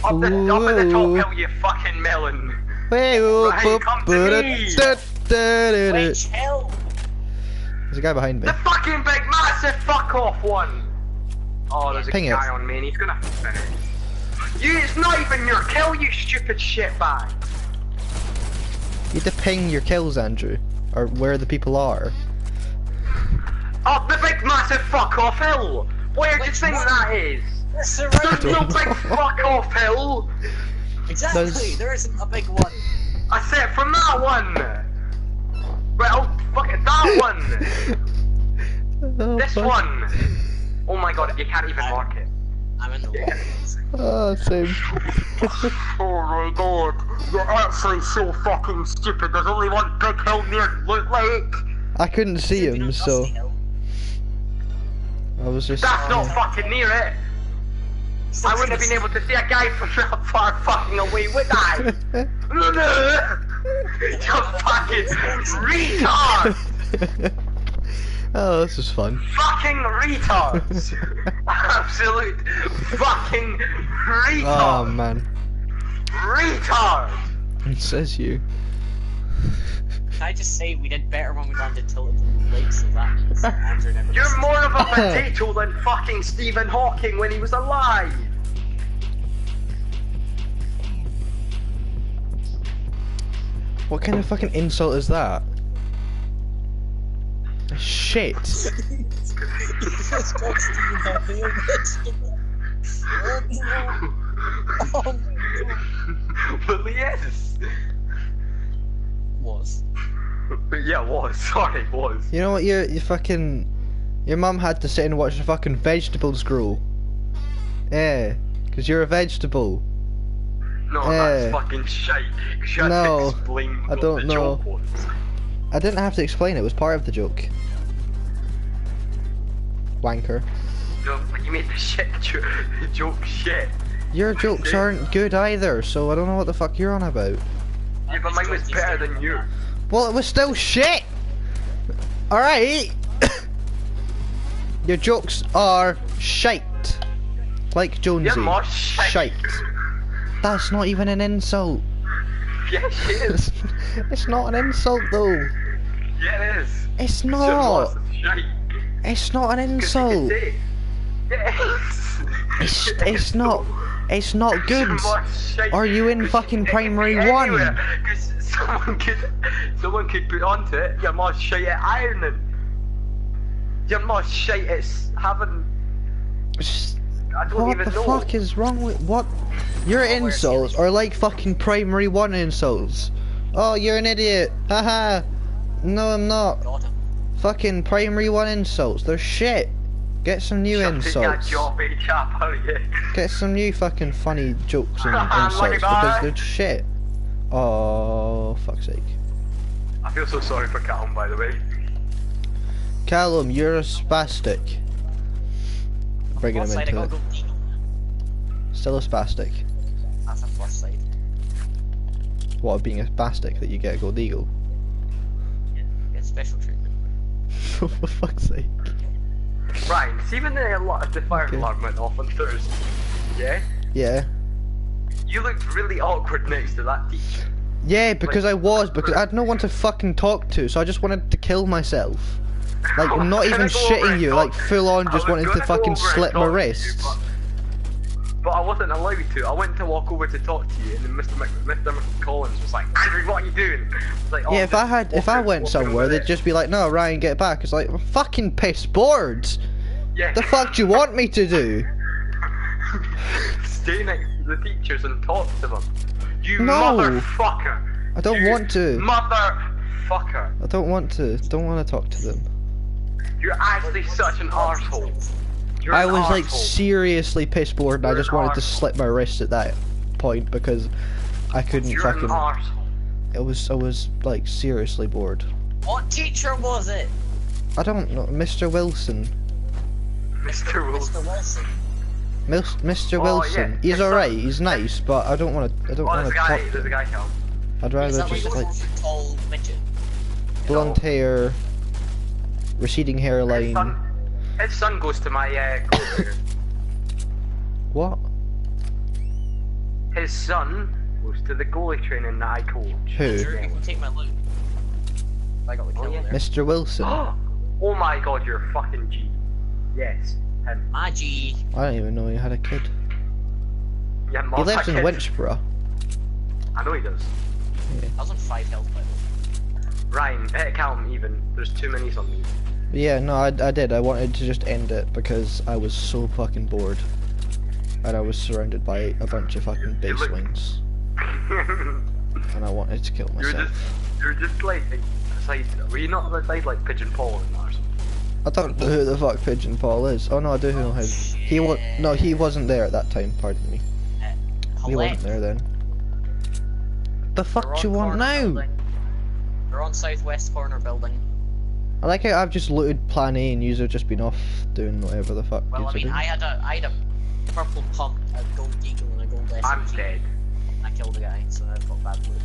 Up the, up at the top hill, you fucking melon. Ryan, come to me! Which hill? There's a guy behind me. The fucking big massive fuck off one! Oh, there's a Ping guy it. on me and he's gonna finish. You, it's not even your kill, you stupid shitbag! You have to ping your kills, Andrew. Or where the people are. Up the big massive fuck off hill! Where do you think that is? There's no big fuck off hill! Exactly, There's... there isn't a big one. I said from that one! Well, fuck it, that one! Oh, this fuck. one! Oh my god, you can't even I'm, mark it. I'm in the wall. Oh, same. Oh my god, you're actually so fucking stupid. There's only one big hill near the lake. I couldn't see him, so. I was just. That's not fucking near it. I wouldn't have been able to see a guy from that far fucking away, would I? You're fucking retard. Oh, this is fun. Fucking retards! Absolute fucking retard! Oh man. Retard! It says you. Can I just say we did better when we landed tilted the lake, so that means Andrew never You're more of a potato than fucking Stephen Hawking when he was alive! What kind of fucking insult is that? Shit! Well, yes! Was. Yeah, was. Sorry, was. You know what, you, you fucking... Your mum had to sit and watch the fucking vegetables grow. Yeah, because you're a vegetable. No, yeah. That's fucking shite. Because you had no, to explain I what don't the know. joke was. I didn't have to explain it, it was part of the joke. Wanker. No, you made the shit jo the joke shit. Your jokes aren't good either, so I don't know what the fuck you're on about. Yeah, but mine was better than you. Well, it was still shit! Alright! Your jokes are shite. Like Jonesy. You're more shite. shite. That's not even an insult. Yes, it is. It's not an insult though. Yeah, it is. It's not. It's not an insult. It is. It's, it's, it's not. It's not good. Are you in fucking primary one? Because someone could, someone could put onto it. You're more shite at ironing. You're more shite at having. I don't what even the know. fuck is wrong with what? Your insults are like fucking primary one insults. Oh, you're an idiot. Haha. No, I'm not. God. Fucking primary one insults. They're shit. Get some new Shut insults. Job, chap, Get some new fucking funny jokes and insults because they're shit. Oh, fuck's sake. I feel so sorry for Calum, by the way. Calum, you're a spastic. Bringing him into it. Still a spastic. That's a plus side. What, of being a spastic that you get a gold eagle? Yeah, get special treatment. For fuck's sake. Ryan, see when the, the fire okay. alarm went off on Thursday, yeah? Yeah. You looked really awkward next to that teacher. Yeah, because like, I was, because I had no one to fucking talk to, so I just wanted to kill myself. Like, not even shitting you, like full on just wanting to fucking slit my wrists. But I wasn't allowed to. I went to walk over to talk to you, and then Mister Mc, Mister Collins was like, "What are you doing?" I was like, oh, yeah, if I had, if I went somewhere, they'd just be like, "No, Ryan, get back." It's like, I'm fucking pissed bored. Yeah. The fuck do you want me to do? Stay next to the teachers and talk to them. You no. motherfucker. I don't you want to. Motherfucker. I don't want to. Don't want to talk to them. You're actually such an arsehole. You're I was like seriously piss bored, and I just wanted to slip my wrist at that point because I couldn't fucking. It was I was like seriously bored. What teacher was it? I don't know, Mister Wilson. Mister Wilson. Mister Wilson. Mister Wilson. Oh, yeah. He's alright. He's nice, but I don't want to. I don't want to talk. There's a guy here. I'd rather just like, like tall midget. Blonde hair, receding hairline. His son goes to my uh, co-parent. What? His son goes to the goalie training that I coach. Who? Andrew, you can take my loot. I got the kill oh, yeah. there. Mister Wilson. Oh my god, you're a fucking G. Yes, him. My G. I don't even know he had a kid. Yeah, he lives in Winchborough. I know he does. Yeah. I was on five health by the way. Ryan, better Calum even. There's too many on me. Yeah, no, I, I did. I wanted to just end it because I was so fucking bored. And I was surrounded by a bunch of fucking baselings. And I wanted to kill myself. You were just, you were just like, aside, were you not aside like Pigeon Paul or something? I don't know who the fuck Pigeon Paul is. Oh no, I do know him. He wa No, he wasn't there at that time, pardon me. He wasn't there then. The fuck do you want now? They're on southwest corner building. I like how I've just looted plan A and you've just been off doing whatever the fuck. Well, I mean, I had, a, I had a purple pump, a gold eagle, and a gold S M G. I'm dead. I killed a guy, so I've got bad loot.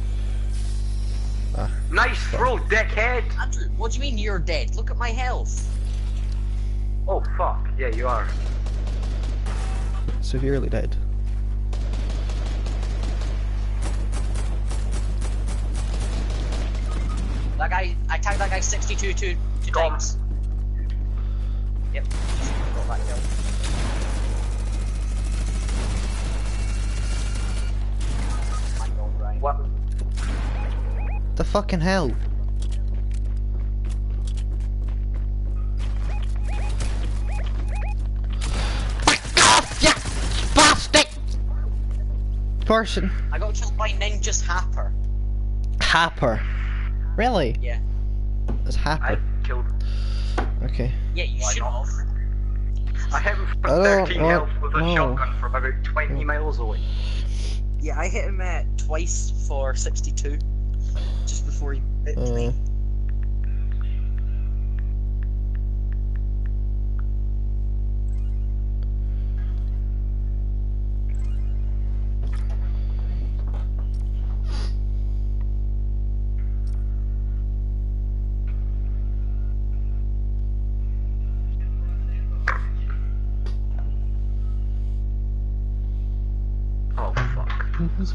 Ah, nice throw, dickhead! Andrew, what do you mean you're dead? Look at my health. Oh, fuck. Yeah, you are. Severely dead. That guy, I tagged that guy sixty-two to two things. Yep, just got that kill. Oh my god, Ryan. What? The fucking hell? Fuck off, you bastard! Person. I got killed by Ninja's Happer. Happer. Really? Yeah. That's happened. I killed him. Okay. Yeah, you should have. I hit him for thirteen health with a shotgun from about twenty miles away. Yeah, I hit him uh, twice for sixty-two. Just before he hit uh. me.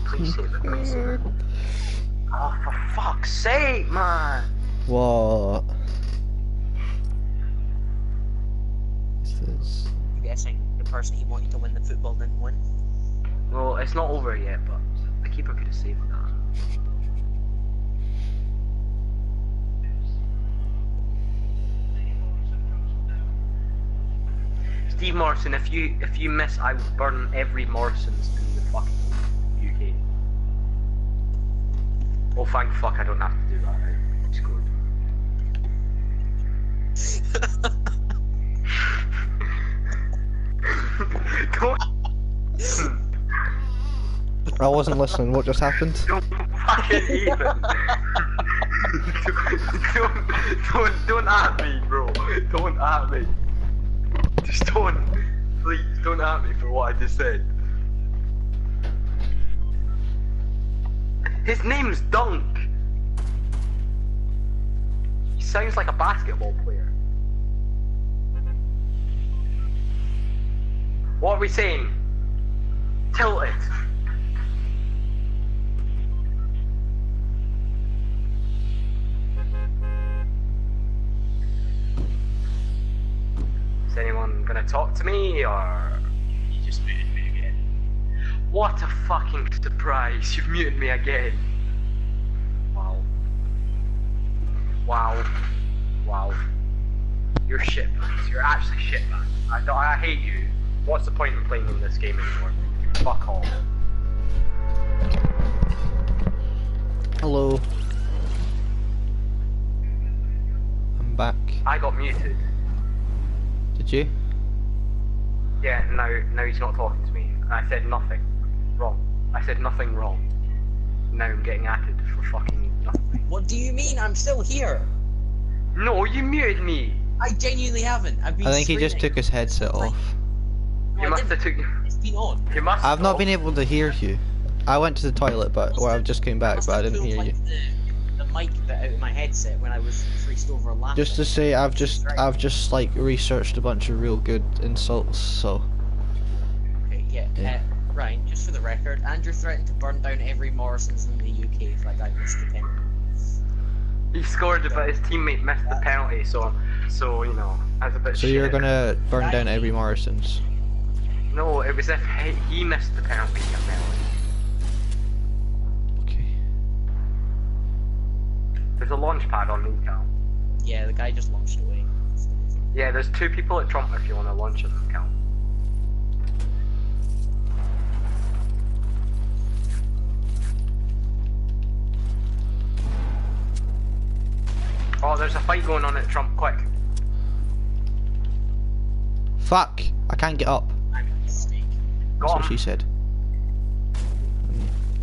Please save it, please save it. Oh, for fuck's sake, man! What? What's this? I'm guessing the person he wanted to win the football didn't win. Well, it's not over yet, but the keeper could have saved that. Steve Morrison, if you if you miss, I will burn every Morrison's in the fucking. Oh, thank fuck, I don't have to do that now. I scored. Go on. I wasn't listening, what just happened? Don't fucking even. don't, don't, don't at me, bro. Don't at me. Just don't. Please, don't at me for what I just said. His name's Dunk. He sounds like a basketball player. What are we saying? Tilted. Is anyone gonna talk to me or you just booted me again? What a fucking surprise. You've muted me again. Wow. Wow. Wow. You're shitbags. You're actually shitbags. I, I hate you. What's the point in playing in this game anymore? Fuck all. Hello. I'm back. I got muted. Did you? Yeah, now, now he's not talking to me. I said nothing wrong. I said nothing wrong. Now I'm getting atted for fucking nothing. What do you mean? I'm still here. No, you muted me. I genuinely haven't. I've been I think screaming. He just took his headset off. No, you I must didn't. have took. It's been on. You must. I've not been able to hear you. I went to the toilet, but well, I've just came back, but I didn't hear you. The, the mic bit out of my headset when I was freaked over laughing. Just to say, I've just, I've just like researched a bunch of real good insults, so. Yeah, yeah. Uh, Ryan, just for the record, Andrew threatened to burn down every Morrison's in the U K if like, I missed the penalty. He scored, but his teammate missed the penalty, so, so you know, as a bit. So shit. You're gonna burn I down mean, every Morrison's? No, it was if he, he missed the penalty. Okay. There's a launch pad on me, Cal. Yeah, the guy just launched away. Yeah, there's two people at Trump if you want to launch at them, Cal. Oh, there's a fight going on at Trump, quick. Fuck, I can't get up. I'm a mistake. That's what she said.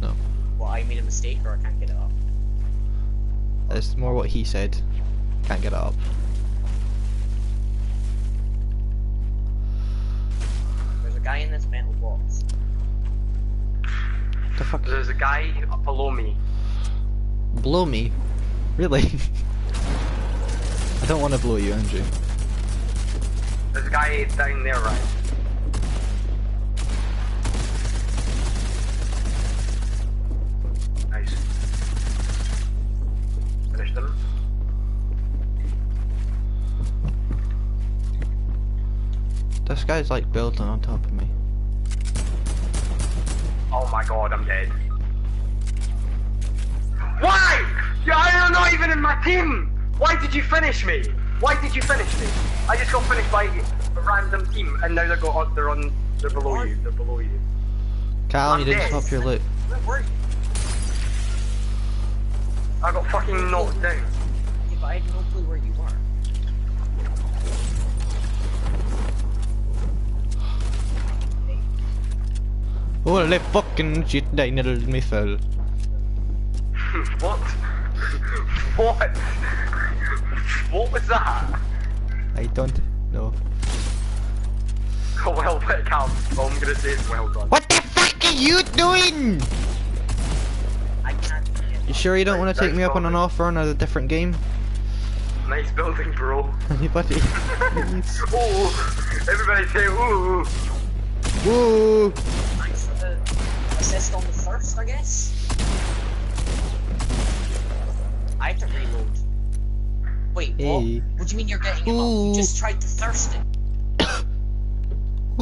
No. Well, I made a mistake or I can't get it up? That's more what he said. Can't get it up. There's a guy in this metal box. The fuck? There's a guy below me. Below me? Really? I don't want to blow you, Andrew. There's a guy down there, right? Nice. Finish them. This guy's like building on top of me. Oh my god, I'm dead. Why? You're not even in my team! Why did you finish me? Why did you finish me? I just got finished by a random team, and now they're got they're on they're below what? you. They're below you. Calum, you didn't stop your loot. I got fucking knocked down. Yeah, but I had no clue where you were. Holy fucking shit! They nailed me fell. What? What? What was that? I don't know. Oh, well, but Calum, all I'm gonna say is well done. What the fuck are you doing? I can't. You sure you don't want to take me up on an offer on a different game? Nice building, bro. Anybody? Oh, everybody say ooh. Ooh. Thanks for the assist on the first, I guess. I have to reload. Wait, what? Hey. What do you mean you're getting him up? You just tried to thirst it.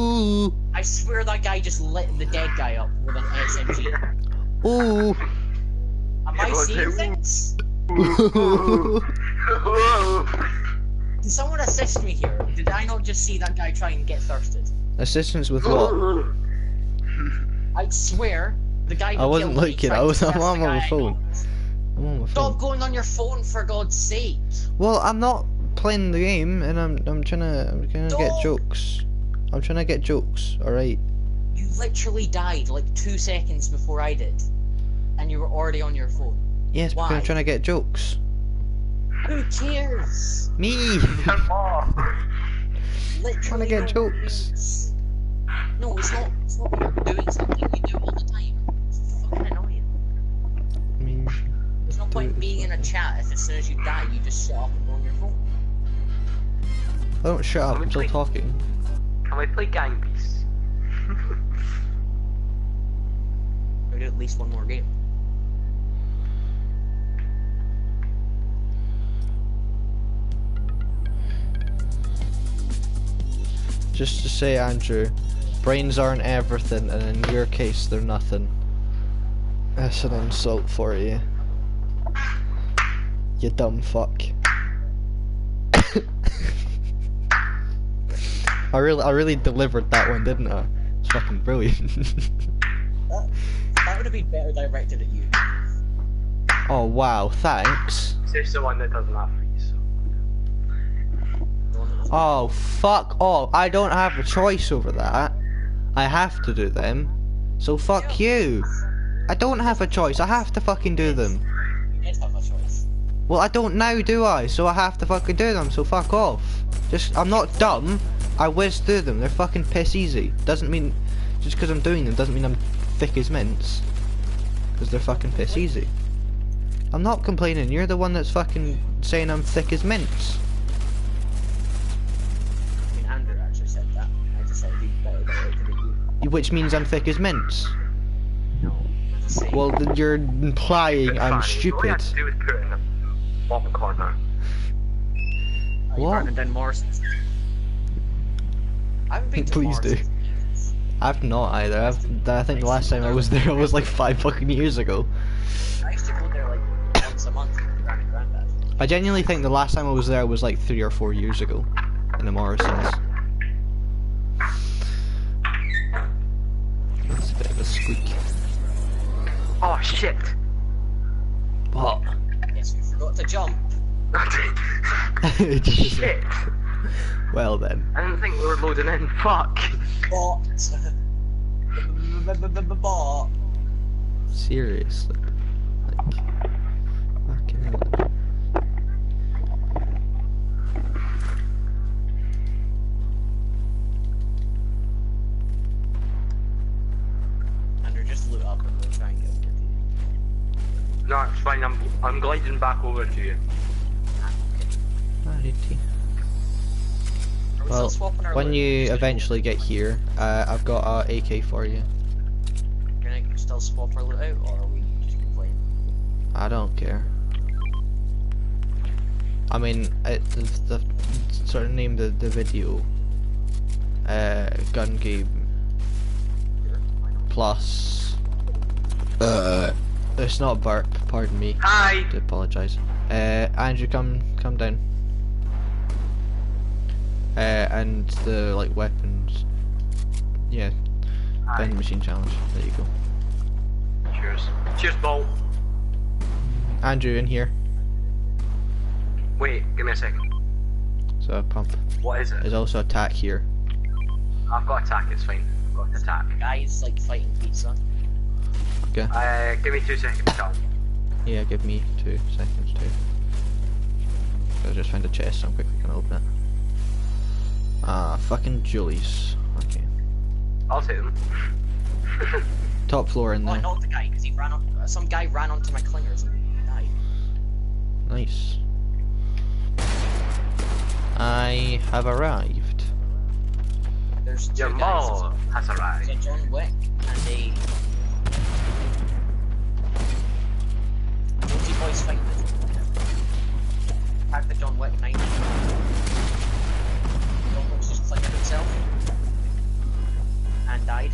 Ooh. I swear that guy just lit the dead guy up with an S M G. Ooh. Am I seeing things? Ooh. Did someone assist me here? Did I not just see that guy trying to get thirsted? Assistance with what? I swear the guy. I wasn't looking. I was. I'm on my phone. Stop going on your phone for God's sake! Well, I'm not playing the game, and I'm I'm trying to I'm trying to get jokes. I'm trying to get jokes. All right. You literally died like two seconds before I did, and you were already on your phone. Yes, Why? because I'm trying to get jokes. Who cares? Me. Come on. Literally trying to get jokes. Means... No, it's not. It's not you're doing something you do all the time. It's fucking annoying. I mean. There's no point being in a chat if as soon as you die you just shut up and go on your phone. I don't shut up until talking. Can we play Gang Beasts? We'll do at least one more game. Just to say, Andrew, Brains aren't everything, and in your case, they're nothing. That's an insult for you. You dumb fuck. I really, I really delivered that one, didn't I? It's fucking brilliant. that, that would have been better directed at you. Oh wow, thanks. It's just the one that doesn't have freeze. Oh fuck off! I don't have a choice over that. I have to do them. So fuck you. I don't have a choice. I have to fucking do them. You did have a choice. Well, I don't now, do I? So I have to fucking do them. So fuck off. Just, I'm not dumb. I whiz through them. They're fucking piss easy. Doesn't mean just because I'm doing them doesn't mean I'm thick as mints. Because they're fucking piss easy. I'm not complaining. You're the one that's fucking saying I'm thick as mints. I mean, Andrew actually said that. I just said he'd better get it to the you. Which means I'm thick as mints. No. Well, then you're implying it's I'm fine. Stupid. All you had to do was put it in the bottom corner. Are you burning down Morrison's? I haven't been to Please do. I've not either. I've, I think the last time I was there was like five fucking years ago. I used to go there like once a month with Granny and Granddad. I genuinely think the last time I was there was like three or four years ago in the Morrisons. That's a bit of a squeak. Oh shit! What? Yes, we forgot to jump. Shit! Well then. I didn't think we were loading in. Fuck. Bot. Bot. Seriously. Like, fucking hell. Andrew, just look up and we'll try and get over to you. No, it's fine. I'm I'm gliding back over to you. Alrighty. Well, when you eventually get here, uh, I've got a A K for you. Can I still swap our loot out, or are we just complaining? I don't care. I mean, it, the, the sort of name the the video, uh, gun game plus. Uh, it's not burp. Pardon me. Hi. I do apologise. Uh, Andrew, come come down. Uh, and the like weapons, yeah, vending machine challenge. There you go. Cheers. Cheers, Paul. Andrew, in here. Wait, give me a second. So a pump. What is it? There's also attack here. I've got attack. It's fine. I've got attack. Guys, like fighting pizza. Okay. Uh, give me two seconds, Tom. Yeah, give me two seconds too. I just found a chest. So I'm quickly gonna open it. Ah, fucking Julie's. Okay. I'll take them. Top floor in there. Oh, I knocked the guy because he ran on. Some guy ran onto my clingers and he died. Nice. I have arrived. There's two Jamal guys. Has arrived. There's a John Wick and a. What do you boys fight with? Attack the John Wick ninety. Clicked himself and died.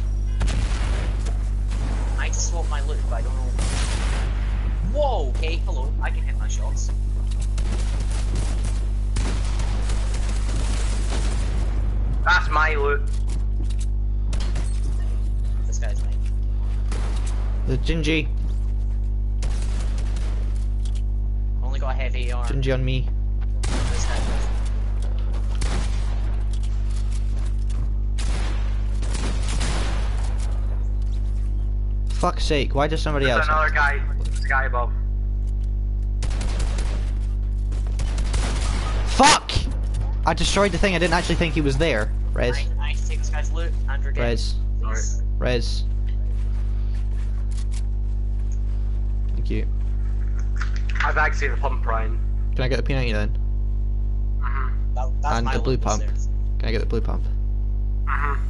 I just swapped my loot, but I don't know. Whoa! Okay, hello. I can hit my shots. That's my loot. This guy's mine. The Gingy. Only got a heavy arm. Gingy on me. This guy. Fuck's sake, why does somebody There's else another guy, guy above. Fuck! I destroyed the thing, I didn't actually think he was there. Rez. I, I take this guy's loot, Andrew Rez. Rez. Rez. Thank you. I've actually the pump, Ryan. Can I get the P ninety then? Mm-hmm. that, that's and my the blue pump. Upstairs. Can I get the blue pump? Mm-hmm.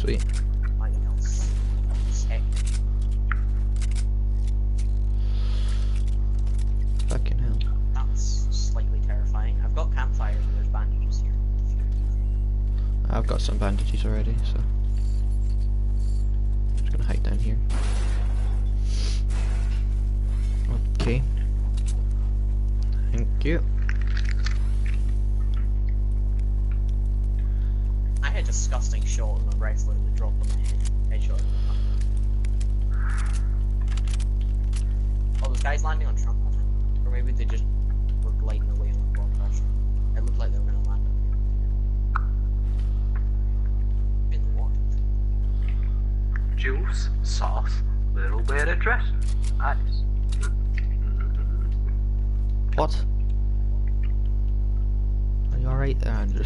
Sweet. Fucking hell. That's slightly terrifying. I've got campfires and there's bandages here. I've got some bandages already, so I'm just gonna hide down here. Okay. Thank you. I had a disgusting shot on the rifle right and dropped on my head. Headshot. Oh, those guys landing on Trump, I think. Or maybe they just were gliding away on the bomb crash. It looked like they were gonna land up here. In the water. Juice, sauce, little bit of dressing. Nice. What? Are you alright there, Andrew?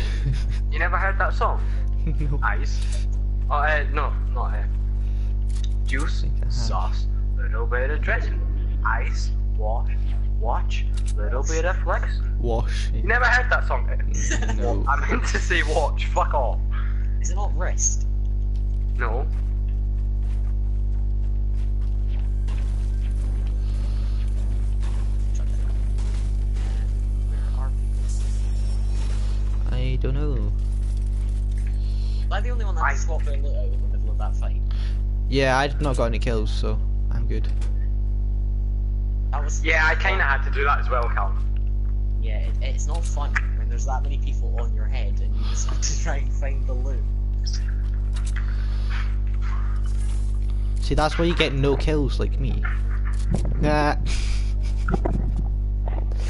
You never heard that song? No. Ice. Oh, uh, no, not here. Juice, sauce, little bit of dressing. Ice, wash, watch, little bit of flex. Wash. You never heard that song? No. I meant to say watch, fuck off. Is it not rest? No. I don't know. Am I the only one that's swapped their loot out in the middle of that fight? Yeah, I've not got any kills, so I'm good. That was yeah, I kinda fun. had to do that as well, Calum. Yeah, it, it's not fun when there's that many people on your head and you just have to try and find the loot. See, that's why you get no kills like me. Nah.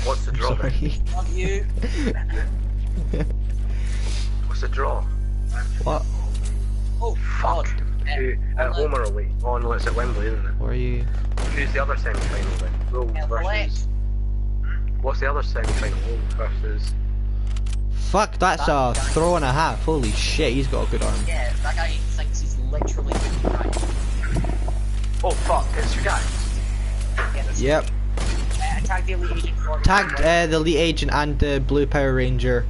What's the draw? Sorry. Love you. What's the draw? What? Oh, fuck. Dude, at home or away? Oh no, it's at Wembley, isn't it? Where are you? Who's the other semi-final then? Wolves versus... What's the other semi-final? Wolves versus... Fuck, that's that a throw and a half. Holy shit, he's got a good arm. Yeah, that guy thinks he's literally good right. Oh fuck, it's your guy. Yeah, yep. Uh, tag the elite agent. Tagged uh, the elite agent and the uh, blue Power Ranger.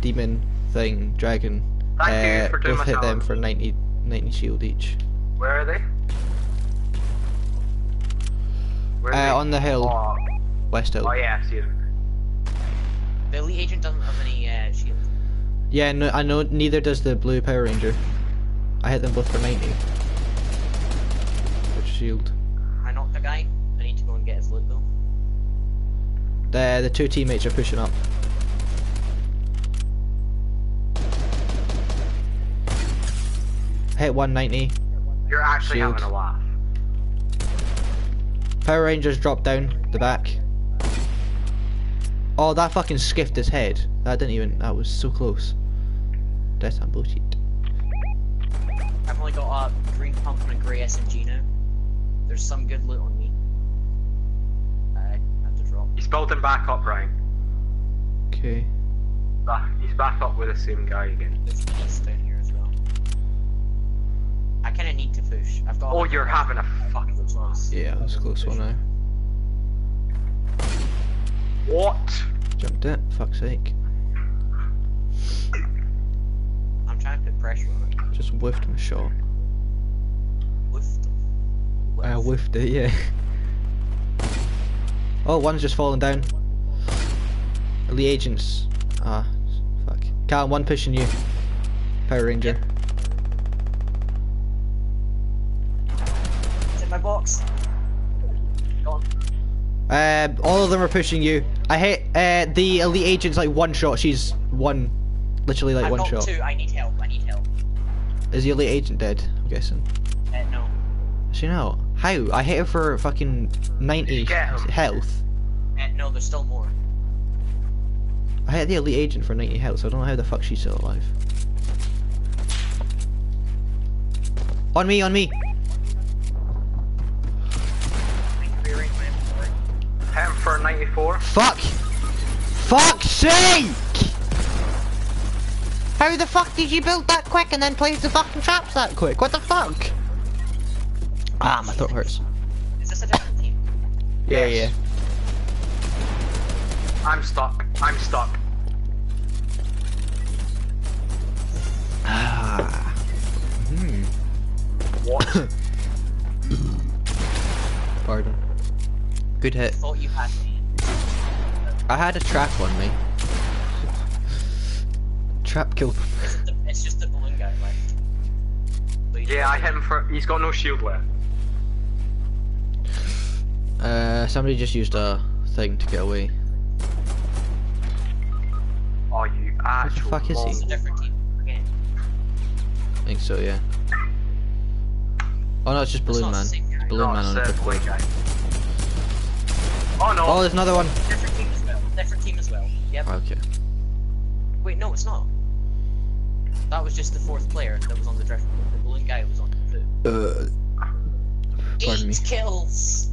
Demon thing, dragon. Thank uh, you for doing both hit them for ninety, ninety shield each. Where are they? Where are uh, they? On the hill, oh. West Hill. Oh yeah, I see them. The elite agent doesn't have any uh, shields. Yeah, no, I know. Neither does the blue Power Ranger. I hit them both for ninety. Which shield? I knocked the guy. I need to go and get his loot though. The the two teammates are pushing up. Hit one ninety. You're actually shield. Having a laugh. Power Rangers dropped down the back. Oh, that fucking skiffed his head. That didn't even. That was so close. Death and bullshit. I've only got a green pump and a grey S M G now. There's some good loot on me. I have to drop. He's building back up, Ryan. Okay. Back, he's back up with the same guy again. There's peace down here as well. I kind of need to push. I've got. Oh, you're having a fucking loss. Yeah, that's a close one now. What? Jumped it. Fuck's sake. I'm trying to put pressure on it. Just whiffed my shot. Whiffed. Whiffed. I whiffed it. Yeah. Oh, one's just fallen down. Elite agents. Ah, fuck. Calum, one pushing you. Power Ranger. Yep. My box. Gone. Uh, all of them are pushing you. I hit uh, the elite agent's like one shot. She's one, literally like I've one got shot. Two. I need help. I need help. Is the elite agent dead? I'm guessing. Uh, no. Is she not? How? I hit her for fucking ninety health. Uh, no, there's still more. I hit the elite agent for ninety health. So I don't know how the fuck she's still alive. On me! On me! For ninety-four. Fuck! Fuck's sake! How the fuck did you build that quick and then place the fucking traps that quick? What the fuck? Ah, my throat hurts. Is this a different team? Yeah, yes. yeah. I'm stuck. I'm stuck. Ah. Hmm. What? Pardon. Good hit. Thought you had me. I had a trap on me. Trap killed. It's, the, it's just He yeah, I hit him for. He's got no shield left. Uh, somebody just used a thing to get away. Are you actual? What the fuck is he? It's a different team. Okay. I think so, yeah. Oh no, it's just Balloon Man. It's Balloon Man on a triple way guy. Oh no! Oh, there's another one. Different team as well. Different team as well. Yep. Okay. Wait, no, it's not. That was just the fourth player that was on the drift. The balloon guy was on the. Uh, pardon me. Eight kills.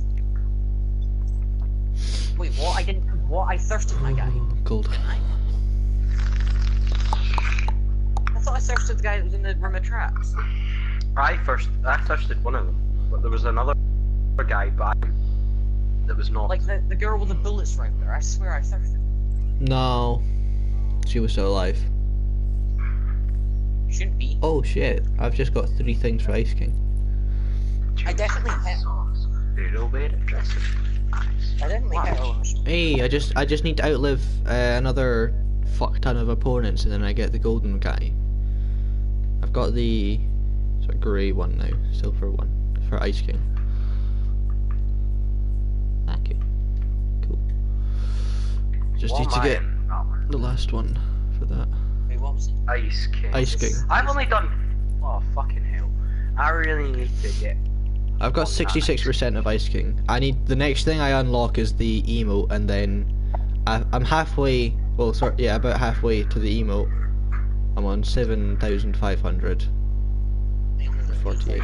Wait, what? I didn't. What? I thirsted my guy. Cold. I? I thought I thirsted the guy that was in the room of traps. I first. I thirsted one of them, but there was another guy by that was not. Like the the girl with the bullets right there. I swear I thirsted. No, she was still alive. Shouldn't be. Oh shit, I've just got three things for Ice King. I definitely hit. I definitely hit. Hey, I just I just need to outlive uh, another fuck ton of opponents and then I get the golden guy. I've got the sort of grey one now, silver one for Ice King. Okay. Cool. Just need to get the last one for that. Ice King. Ice King. I've only done. Oh fucking hell! I really need to get. I've got sixty-six percent of Ice King. I need the next thing I unlock is the emote, and then I, I'm halfway. Well, sorry, yeah, about halfway to the emote. I'm on seven thousand five hundred. forty-eight.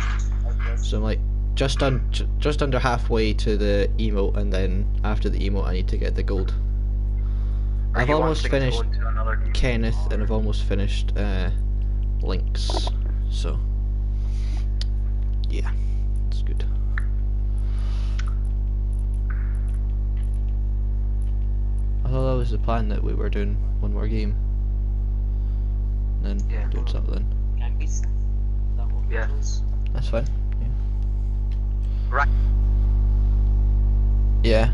So I'm like just un just under halfway to the emote, and then after the emote, I need to get the gold. I've almost finished Kenneth and I've almost finished uh, Lynx, so yeah, it's good. I thought that was the plan that we were doing one more game, and then yeah. doing something. Gang Beasts. That won't be yeah. close. That's fine. Yeah. Right. Yeah.